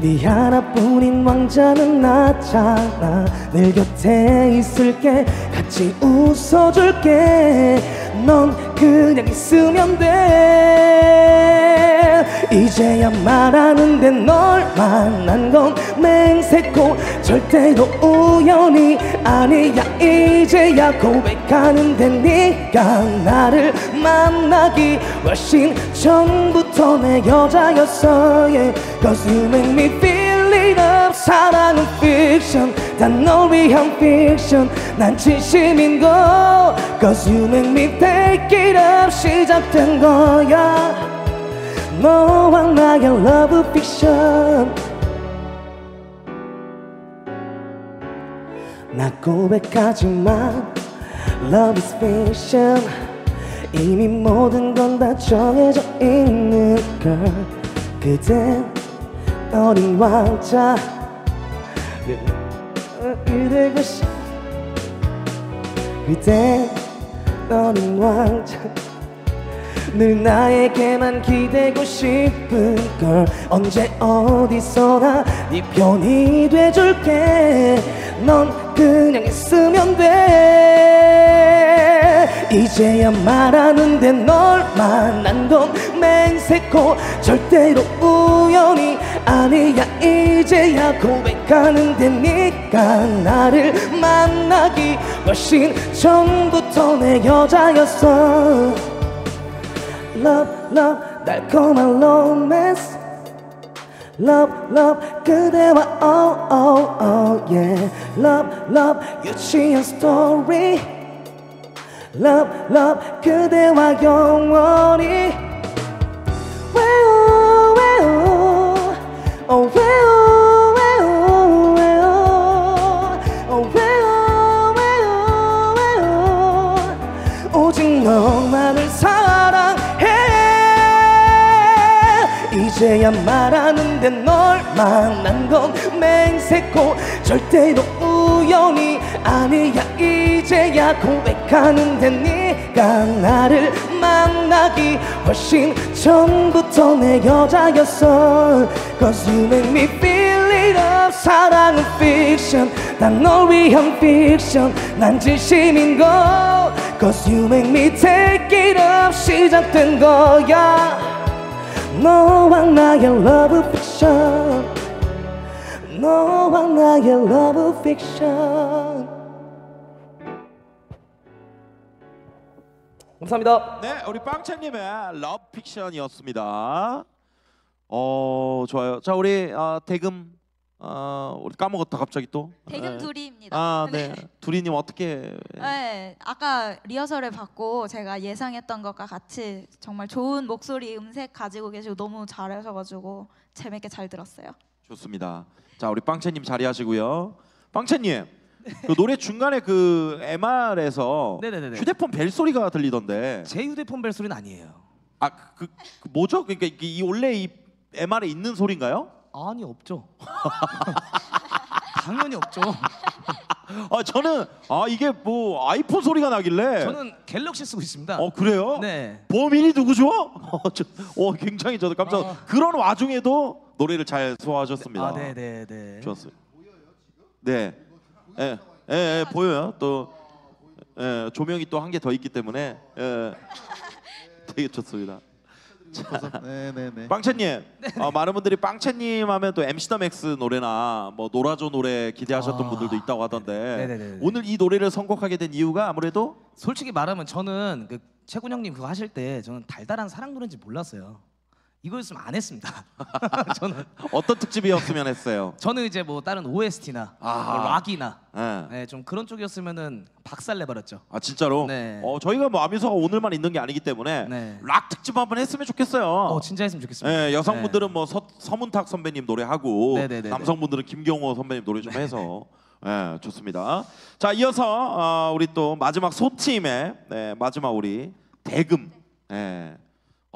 네 하나뿐인 왕자는 나잖아 늘 곁에 있을게 같이 웃어줄게 넌 그냥 있으면 돼 이제야 말하는데 널 만난 건 맹세코 절대로 우연이 아니야 이제야 고백하는데 네가 나를 만나기 훨씬 전부터 내 여자였어 yeah. Cause you make me feel it up 사랑은 fiction 단 널 위한 fiction 난 진심인 거 Cause you make me take it up 시작된 거야 너와 나의 love fiction 나 고백하지만 love is fiction 이미 모든 건 다 정해져 있는 걸 그댄 어린 왕자 그대 너는 왕자 늘 나에게만 기대고 싶은 걸 언제 어디서나 네 편이 돼줄게 넌 그냥 있으면 돼 이제야 말하는데 널 만난 건 맹세코 절대로 우연히 아니야 이제야 고백하는데 네가 나를 만나기 훨씬 전부터 내 여자였어 Love 달콤한 로맨스 Love 그대와 oh yeah Love 유치한 스토리 Love 그대와 영원히 Oh, well, well, well, oh, well, well, well, 오직 너만을 사랑해 이제야 말하는데 널 만난 건 맹세코 절대로 우연이 아니야 이제야 고백하는데 네가 나를 만나기 훨씬 전부터 내 여자였어 Cause you make me feel it up 사랑은 fiction 난 널 위한 fiction 난 진심인 거 Cause you make me take it up 시작된 거야 너와 나의 love fiction 너와 나의 love fiction 감사합니다. 네, 우리 빵채님의 러브 픽션이었습니다. 좋아요. 자, 우리 대금 우리 까먹었다 갑자기 또. 대금 두리입니다. 아, 네. 두리님 어떻게? 네, 아까 리허설을 받고 제가 예상했던 것과 같이 정말 좋은 목소리, 음색 가지고 계시고 너무 잘하셔가지고 재밌게 잘 들었어요. 좋습니다. 자, 우리 빵채님 자리하시고요. 빵채님. 그 노래 중간에 그 MR에서 네네네네. 휴대폰 벨소리가 들리던데 제 휴대폰 벨소리는 아니에요. 아, 그 뭐죠? 그러니까 이 원래 이 MR에 있는 소리인가요? 아니 없죠. 당연히 없죠. 아 저는 아 이게 뭐 아이폰 소리가 나길래 저는 갤럭시 쓰고 있습니다. 어 그래요? 네. 범인이 누구죠? 굉장히 저도 깜짝 그런 와중에도 노래를 잘 소화하셨습니다. 아 네네네. 네. 좋았어요. 보여요 지금? 네. 예, 예, 예, 보여요. 또 예, 조명이 또 한 개 더 있기 때문에 예, 되게 좋습니다. 네네네. 빵채님, 많은 분들이 빵채님 하면 또 MC 더 맥스 노래나 뭐 노라조 노래 기대하셨던 분들도 있다고 하던데 네네네네. 오늘 이 노래를 선곡하게 된 이유가 아무래도 솔직히 말하면 저는 그 최군 형님 그거 하실 때 저는 달달한 사랑 노래인지 몰랐어요. 이거였으면 안 했습니다. 저는 어떤 특집이었으면 했어요. 저는 이제 뭐 다른 OST나 락이나 네, 좀 그런 쪽이었으면은 박살 내버렸죠. 아 진짜로? 네. 저희가 뭐 아미서가 오늘만 있는 게 아니기 때문에 네. 락 특집 한번 했으면 좋겠어요. 진짜 했으면 좋겠습니다. 네, 여성분들은 네. 뭐 서문탁 선배님 노래하고 네네네네. 남성분들은 김경호 선배님 노래 좀 네네. 해서 네, 좋습니다. 자 이어서 우리 또 마지막 소팀의 네, 마지막 우리 대금. 네.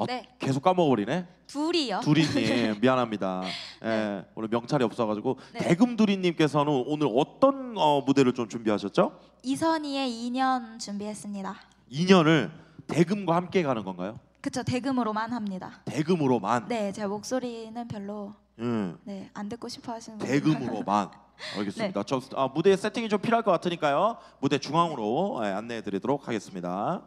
네. 계속 까먹어버리네. 두리요. 두리님 미안합니다. 네. 예, 오늘 명찰이 없어가지고 네. 대금두리님께서는 오늘 어떤 무대를 좀 준비하셨죠? 이선희의 2년 준비했습니다. 2년을 대금과 함께 가는 건가요? 그쵸 대금으로만 합니다. 대금으로만. 네, 제 목소리는 별로 네, 안 듣고 싶어 하시는 분. 대금으로만. 알겠습니다. 네. 저 무대 세팅이 좀 필요할 것 같으니까요. 무대 중앙으로 예, 안내해드리도록 하겠습니다.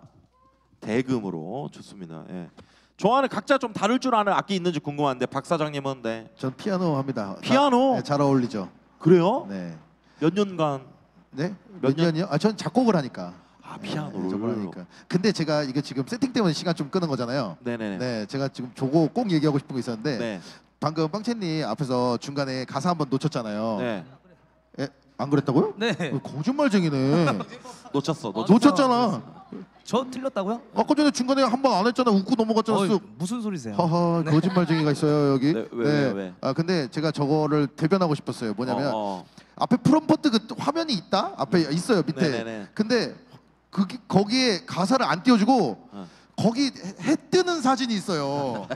대금으로 좋습니다. 예. 좋아하는 각자 좀 다를 줄 아는 악기 있는지 궁금한데 박 사장님은 네. 전 피아노 합니다. 피아노? 네, 잘 어울리죠. 그래요? 네. 몇 년간? 네? 몇 년이요? 아, 전 작곡을 하니까. 아 피아노를. 네, 하니까. 근데 제가 이게 지금 세팅 때문에 시간 좀 끄는 거잖아요. 네네네. 네, 제가 지금 저거 꼭 얘기하고 싶은 거 있었는데 네. 방금 빵채님 앞에서 중간에 가사 한번 놓쳤잖아요. 네. 예, 안 그랬다고요? 네. 거짓말쟁이네. 놓쳤잖아. 저 틀렸다고요? 아까 전에 중간에 한 번 안 했잖아. 웃고 넘어갔잖아. 무슨 소리세요? 하하, 거짓말쟁이가 있어요 여기. 네, 왜? 아 근데 제가 저거를 대변하고 싶었어요. 뭐냐면 앞에 프롬프트 그 화면이 있다. 앞에 있어요 밑에. 네네네. 근데 거기에 가사를 안 띄워주고 거기 해 뜨는 사진이 있어요.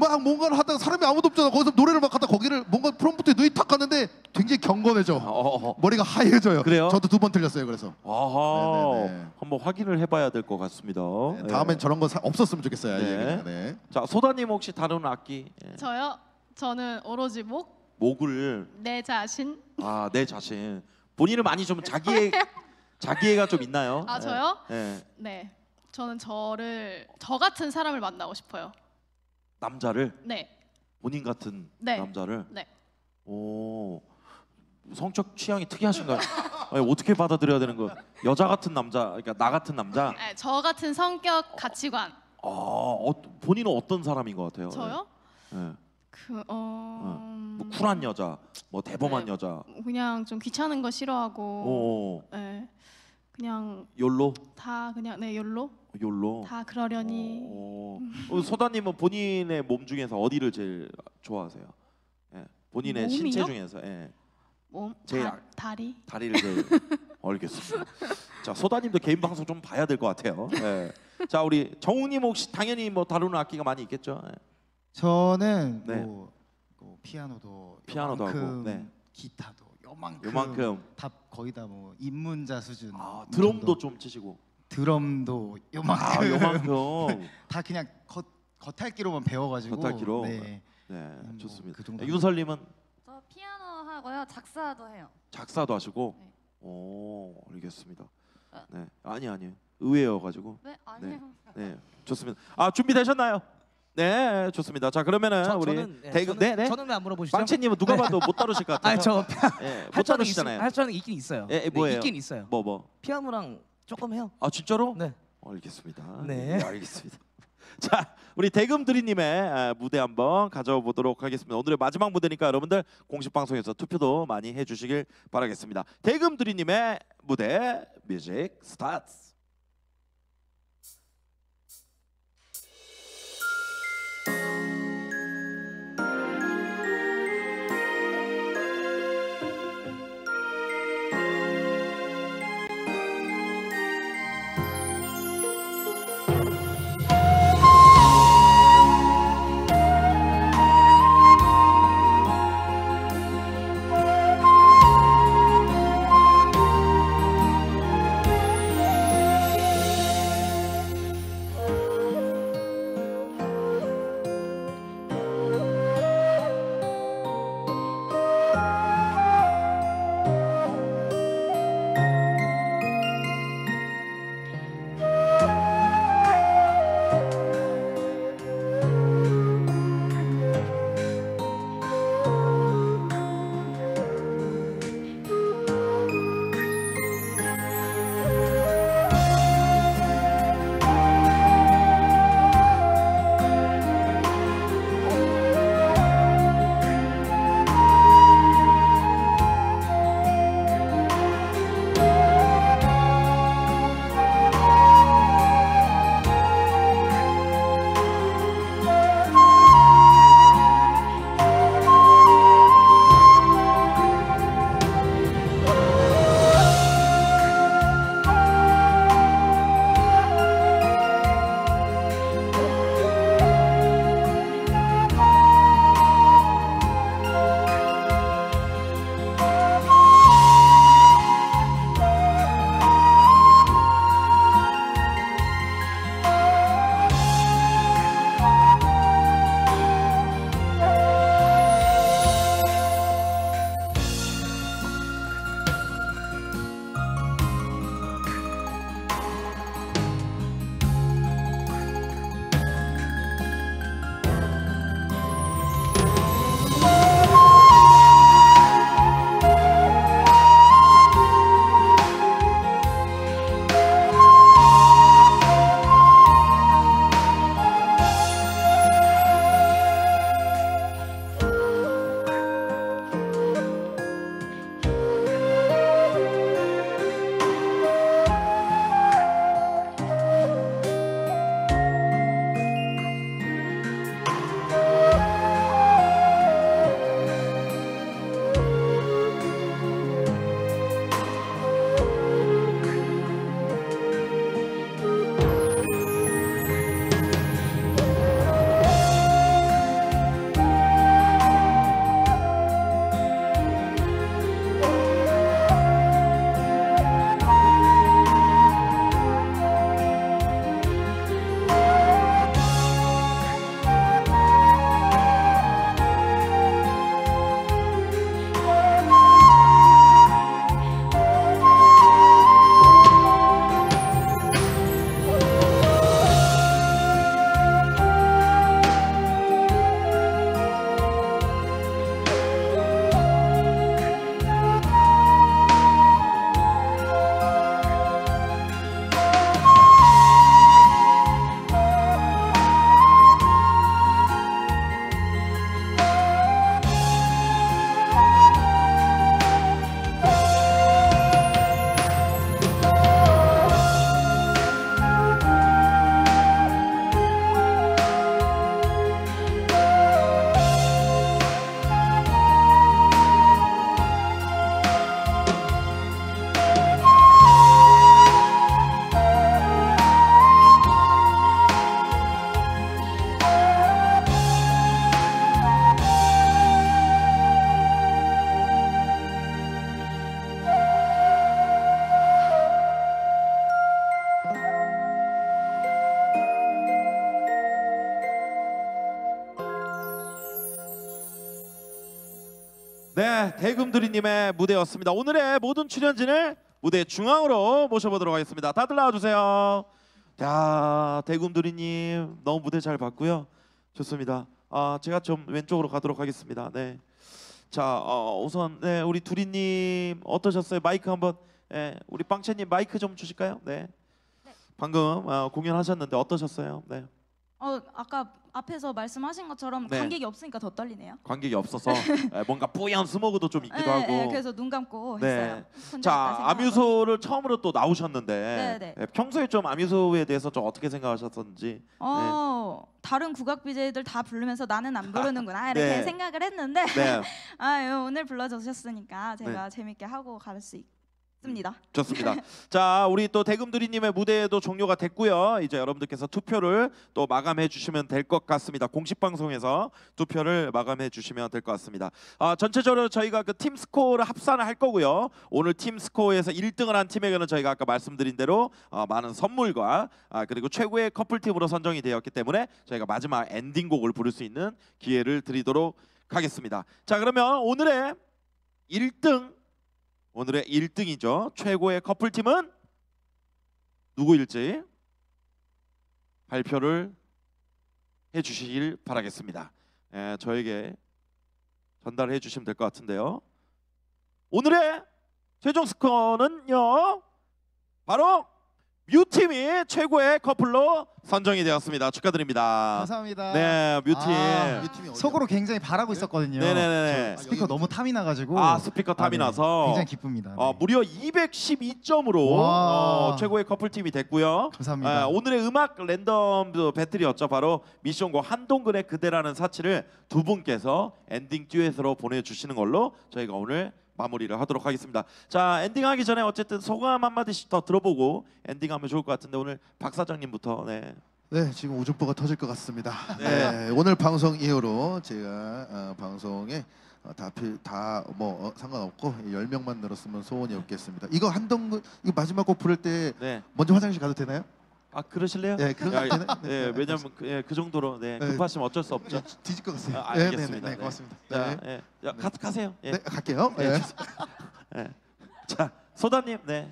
막 뭔가를 하다가 사람이 아무도 없잖아. 거기서 노래를 막 하다 거기를 뭔가 프롬프트에 눈이 탁 갔는데 굉장히 경건해져. 머리가 하얘져요. 그래요? 저도 2번 틀렸어요. 그래서 한번 확인을 해봐야 될 것 같습니다. 네, 다음엔 저런 거 없었으면 좋겠어요. 네. 네. 자 소다님 혹시 다루는 악기? 저요? 저는 오로지 목. 목을 내 자신. 아 내 자신. 본인은 많이 좀 자기애가 좀 있나요? 아 저요? 네. 네. 저는 저 같은 사람을 만나고 싶어요. 남자를? 네. 본인 같은 네. 남자를? 네. 오, 성적 취향이 특이하신가요? 아니, 어떻게 받아들여야 되는 거? 여자 같은 남자, 그러니까 나 같은 남자? 네, 저 같은 성격, 가치관. 본인은 어떤 사람인 것 같아요? 저요? 네. 뭐 쿨한 여자, 뭐 대범한 네, 여자. 그냥 좀 귀찮은 거 싫어하고. 네. 그냥 욜로? 다 그냥 네 욜로? 다 그러려니. 소다님은 본인의 몸 중에서 어디를 제일 좋아하세요? 예, 본인의 몸이요? 신체 중에서 예. 몸? 제일 다리? 다리를 제일 알겠습니다. 자 소다님도 개인 방송 좀 봐야 될 것 같아요. 예. 자 우리 정욱님 혹시 당연히 뭐 다루는 악기가 많이 있겠죠? 예. 저는 네. 뭐 피아노도 하고 네. 기타도. 요만큼 다 거의 다 뭐 입문자 수준. 드럼도 좀 치시고. 드럼도 요만큼. 다 그냥 겉핥기로만 배워가지고. 겉핥기로. 네, 네 좋습니다. 그 정도. 윤설님은? 저 피아노 하고요, 작사도 해요. 작사도 하시고. 네. 오, 알겠습니다. 네, 아니에요. 의외여가지고. 네, 아니에요. 네, 네 좋습니다. 아 준비되셨나요? 네, 좋습니다. 자 그러면은 우리 대금 네. 저는 왜 안 물어보시죠? 빵채님은 누가 봐도 못 다루실 것 같아요. 아니 저 못 다루시잖아요. 할 줄은 있긴 있어요. 예, 뭐예요? 있긴 있어요. 뭐 피아노랑 조금 해요. 아 진짜로? 네. 알겠습니다. 네, 네 알겠습니다. 자 우리 대금두리님의 무대 한번 가져보도록 하겠습니다. 오늘의 마지막 무대니까 여러분들 공식 방송에서 투표도 많이 해주시길 바라겠습니다. 대금두리님의 무대 뮤직 스타트. 네, 대금두리님의 무대였습니다. 오늘의 모든 출연진을 무대 중앙으로 모셔보도록 하겠습니다. 다들 나와주세요. 야, 대금두리님 너무 무대 잘 봤고요. 좋습니다. 아, 제가 좀 왼쪽으로 가도록 하겠습니다. 네, 자, 우선 네, 우리 두리님 어떠셨어요? 마이크 한번, 네, 우리 빵채님 마이크 좀 주실까요? 네, 방금 공연하셨는데 어떠셨어요? 네. 아까 앞에서 말씀하신 것처럼 네. 관객이 없으니까 더 떨리네요. 관객이 없어서 뭔가 뿌연 스모그도 좀 있기도 하고. 네, 그래서 눈 감고 네. 했어요. 자, 아뮤소를 처음으로 또 나오셨는데 네, 네. 평소에 좀 아뮤소에 대해서 좀 어떻게 생각하셨는지. 네. 다른 국악 BJ들 다 부르면서 나는 안 부르는구나 이렇게 네. 생각을 했는데 네. 아, 오늘 불러주셨으니까 제가 네. 재밌게 하고 갈 수 있게. 좋습니다. 자, 우리 또 대금두리님의 무대도 종료가 됐고요. 이제 여러분들께서 투표를 또 마감해 주시면 될 것 같습니다. 공식 방송에서 투표를 마감해 주시면 될 것 같습니다. 전체적으로 저희가 그 팀 스코어를 합산을 할 거고요. 오늘 팀 스코어에서 1등을 한 팀에게는 저희가 아까 말씀드린 대로 많은 선물과 그리고 최고의 커플팀으로 선정이 되었기 때문에 저희가 마지막 엔딩곡을 부를 수 있는 기회를 드리도록 하겠습니다. 자, 그러면 오늘의 1등, 오늘의 1등이죠. 최고의 커플팀은 누구일지 발표를 해주시길 바라겠습니다. 예, 저에게 전달해 주시면 될 것 같은데요. 오늘의 최종 스코어는요, 바로 뮤팀이 최고의 커플로 선정이 되었습니다. 축하드립니다. 감사합니다. 네, 뮤팀. 속으로 굉장히 바라고 있었거든요. 네네네. 스피커 너무 탐이 나가지고. 아, 스피커 탐이 나서. 굉장히 기쁩니다. 네. 무려 212점으로 최고의 커플팀이 됐고요. 감사합니다. 오늘의 음악 랜덤 배틀이었죠. 바로 미션곡 한동근의 그대라는 사치를 두 분께서 엔딩 듀엣으로 보내주시는 걸로 저희가 오늘 마무리를 하도록 하겠습니다. 자, 엔딩하기 전에 어쨌든 소감 한마디씩 더 들어보고 엔딩하면 좋을 것 같은데 오늘 박 사장님부터. 네. 네, 지금 오줌보가 터질 것 같습니다. 네. 네, 오늘 방송 이후로 제가 방송에 다 뭐 상관없고 10명만 늘었으면 소원이 없겠습니다. 이거 한동근 이거 마지막 곡 부를 때 네. 먼저 화장실 가도 되나요? 아, 그러실래요? 네, 그런 거 되나? 네, 네, 왜냐면 그 정도로 네, 급하시면 어쩔 수 없죠. 뒤질 것 같아요. 아, 알겠습니다. 네, 고맙습니다. 자, 네. 네. 가세요. 네, 갈게요. 네. 네. 자, 소다님. 네.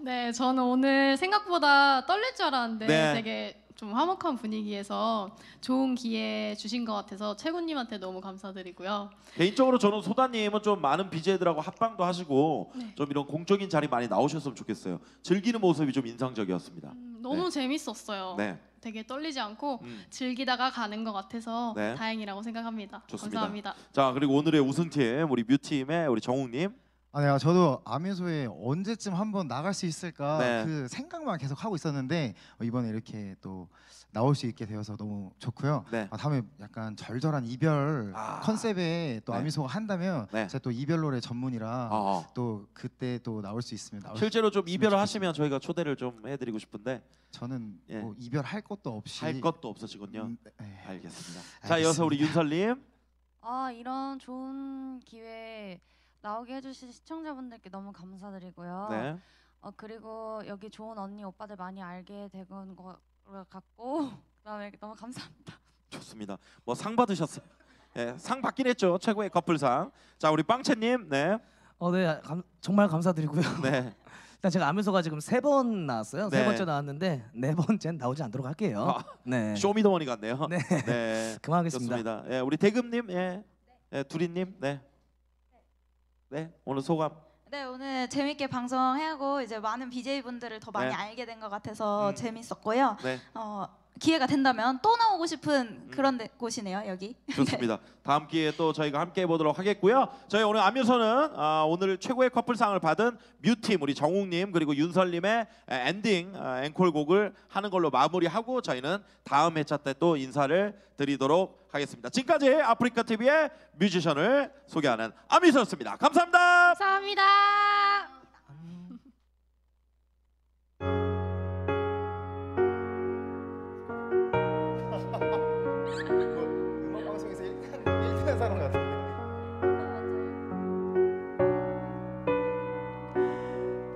네, 저는 오늘 생각보다 떨릴 줄 알았는데 네. 되게 좀 화목한 분위기에서 좋은 기회 주신 것 같아서 최군님한테 너무 감사드리고요. 개인적으로 저는 소다님은 좀 많은 BJ들하고 합방도 하시고 네. 좀 이런 공적인 자리 많이 나오셨으면 좋겠어요. 즐기는 모습이 좀 인상적이었습니다. 너무 네. 재밌었어요. 네. 되게 떨리지 않고 즐기다가 가는 것 같아서 네. 다행이라고 생각합니다. 좋습니다. 감사합니다. 자, 그리고 오늘의 우승팀 우리 뮤팀의 우리 정욱님. 아, 네, 저도 아뮤소에 언제쯤 한번 나갈 수 있을까 네. 그 생각만 계속 하고 있었는데 이번에 이렇게 또 나올 수 있게 되어서 너무 좋고요. 네. 다음에 약간 절절한 이별 컨셉에 또 네. 아뮤소가 한다면 네. 제가 또 이별 노래 전문이라 또 그때 또 나올 수 있으면 실제로 좀 이별을 하시면 저희가 초대를 좀 해드리고 싶은데 저는 예. 뭐 이별할 것도 없이 할 것도 없으시군요. 네. 알겠습니다. 자, 이어서 우리 윤설님. 아, 이런 좋은 기회 나오게 해주신 시청자분들께 너무 감사드리고요. 네. 그리고 여기 좋은 언니 오빠들 많이 알게 된 것 같고 그다음에 너무 감사합니다. 좋습니다. 뭐 상 받으셨어요? 네, 상 받긴 했죠. 최고의 커플상. 자, 우리 빵채님. 네. 네, 정말 감사드리고요. 네. 일단 제가 아뮤소가 지금 3번 나왔어요. 네. 3번째 나왔는데 4번째는 나오지 않도록 할게요. 아, 네. 쇼미더머니 같네요. 네. 네. 그만하겠습니다. 좋습니다. 예, 우리 대금님. 예. 예, 두리님. 네. 네, 오늘 소감. 네, 오늘 재밌게 방송하고 이제 많은 BJ분들을 더 많이 네. 알게 된 것 같아서 재밌었고요. 네. 기회가 된다면 또 나오고 싶은 그런 곳이네요, 여기. 좋습니다. 네. 다음 기회에 또 저희가 함께 해보도록 하겠고요. 저희 오늘 아뮤소는 오늘 최고의 커플상을 받은 뮤팀 우리 정욱님 그리고 윤설님의 엔딩 앵콜곡을 하는 걸로 마무리하고 저희는 다음 회차 때 또 인사를 드리도록 하겠습니다. 지금까지 아프리카TV의 뮤지션을 소개하는 아미서였습니다. 감사합니다. 감사합니다. 음악 방송에서 1등 사람 같은데.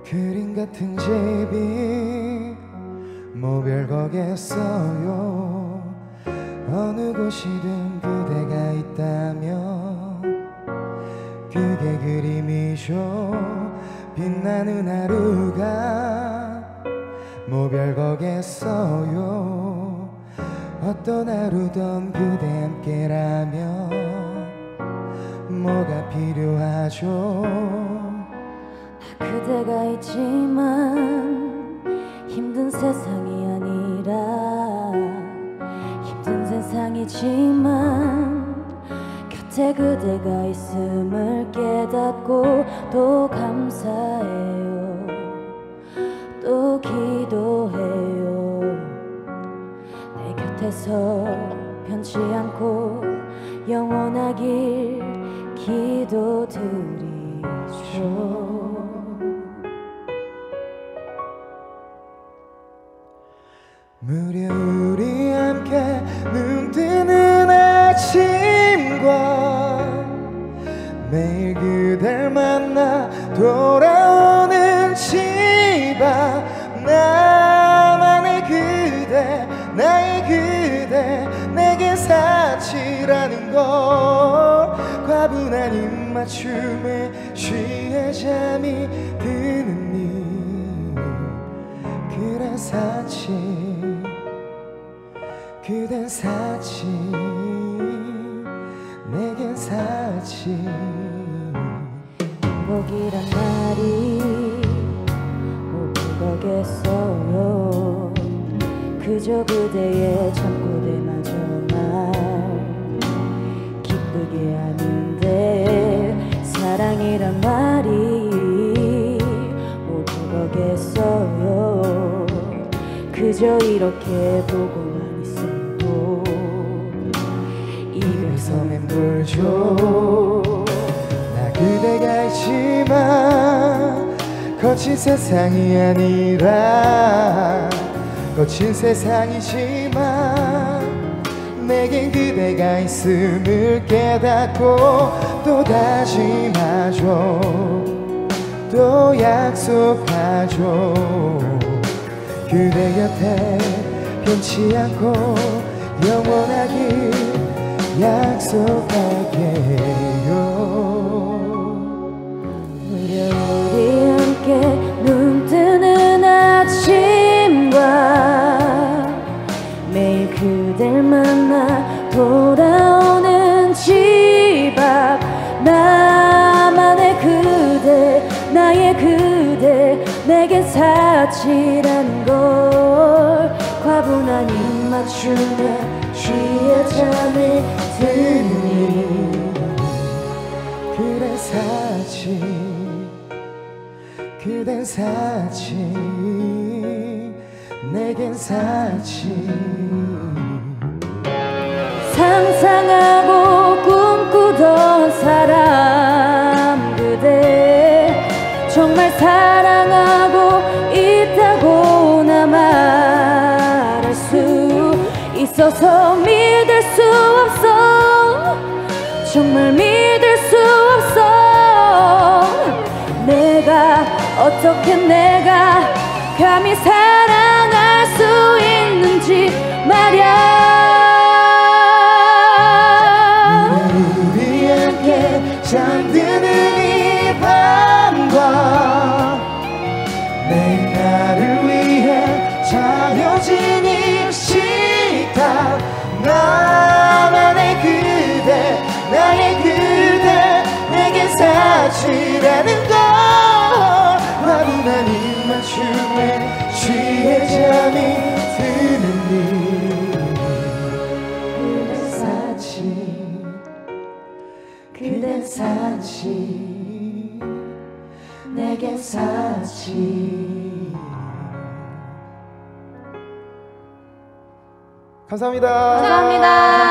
그림 같은 집이 뭐 별거겠어요. 어느 곳이든 그대가 있다면 그게 그림이죠. 빛나는 하루가 뭐 별거겠어요. 어떤 하루든 그대 함께라면 뭐가 필요하죠. 그대가 있지만 힘든 세상이 아니라 힘든 세상이지만 제 그대가 있음을 깨닫고 또 감사해요. 또 기도해요. 내 곁에서 변치 않고 영원하길 기도드리죠. 무려 우리 함께 눈뜨는 아침과 매일 그댈 만나 돌아오는 집 앞 나만의 그대 나의 그대 내게 사치라는 걸 과분한 입맞춤에 취해 잠이 드는 일 그댄 사치 그댄 사치 내겐 사치. 행복이란 말이 오는 거겠어요. 그저 그대의 참고대마저 날 기쁘게 하는데 사랑이란 말이 오는 거겠어요. 그저 이렇게 보고만 있어도 이별서 맴돌죠. 나 그대가 있지만 거친 세상이 아니라 거친 세상이지만 내겐 그대가 있음을 깨닫고 또 다짐하죠. 또 약속하죠. 그대 곁에 변치 않고 영원하길 약속할게요. 우리 함께 눈뜨는 아침과 매일 그댈 만나 돌아오는 집 앞 나만의 그대 나의 그대 내겐 사치라는 걸 과분한 입맞춤에 취해 잠이 드니 그댄 사치 그댄 사치 내겐 사치. 상상하고 꿈꾸던 사람 그대 정말 사랑하고 있다고 나만 있어서 믿을 수 없어. 정말 믿을 수 없어. 내가 어떻게 내가 감히 사랑할 수 있는지 말야. 우리 함께 잠드는 이 밤과 내 나를 위해 차려진 이 시 나만의 그대 나의 그대 내겐 사치라는 걸 화분한 입맞춤에 취해 잠이 드는 일 그댄 사치 그댄 사치 내겐 사치. 감사합니다. 감사합니다.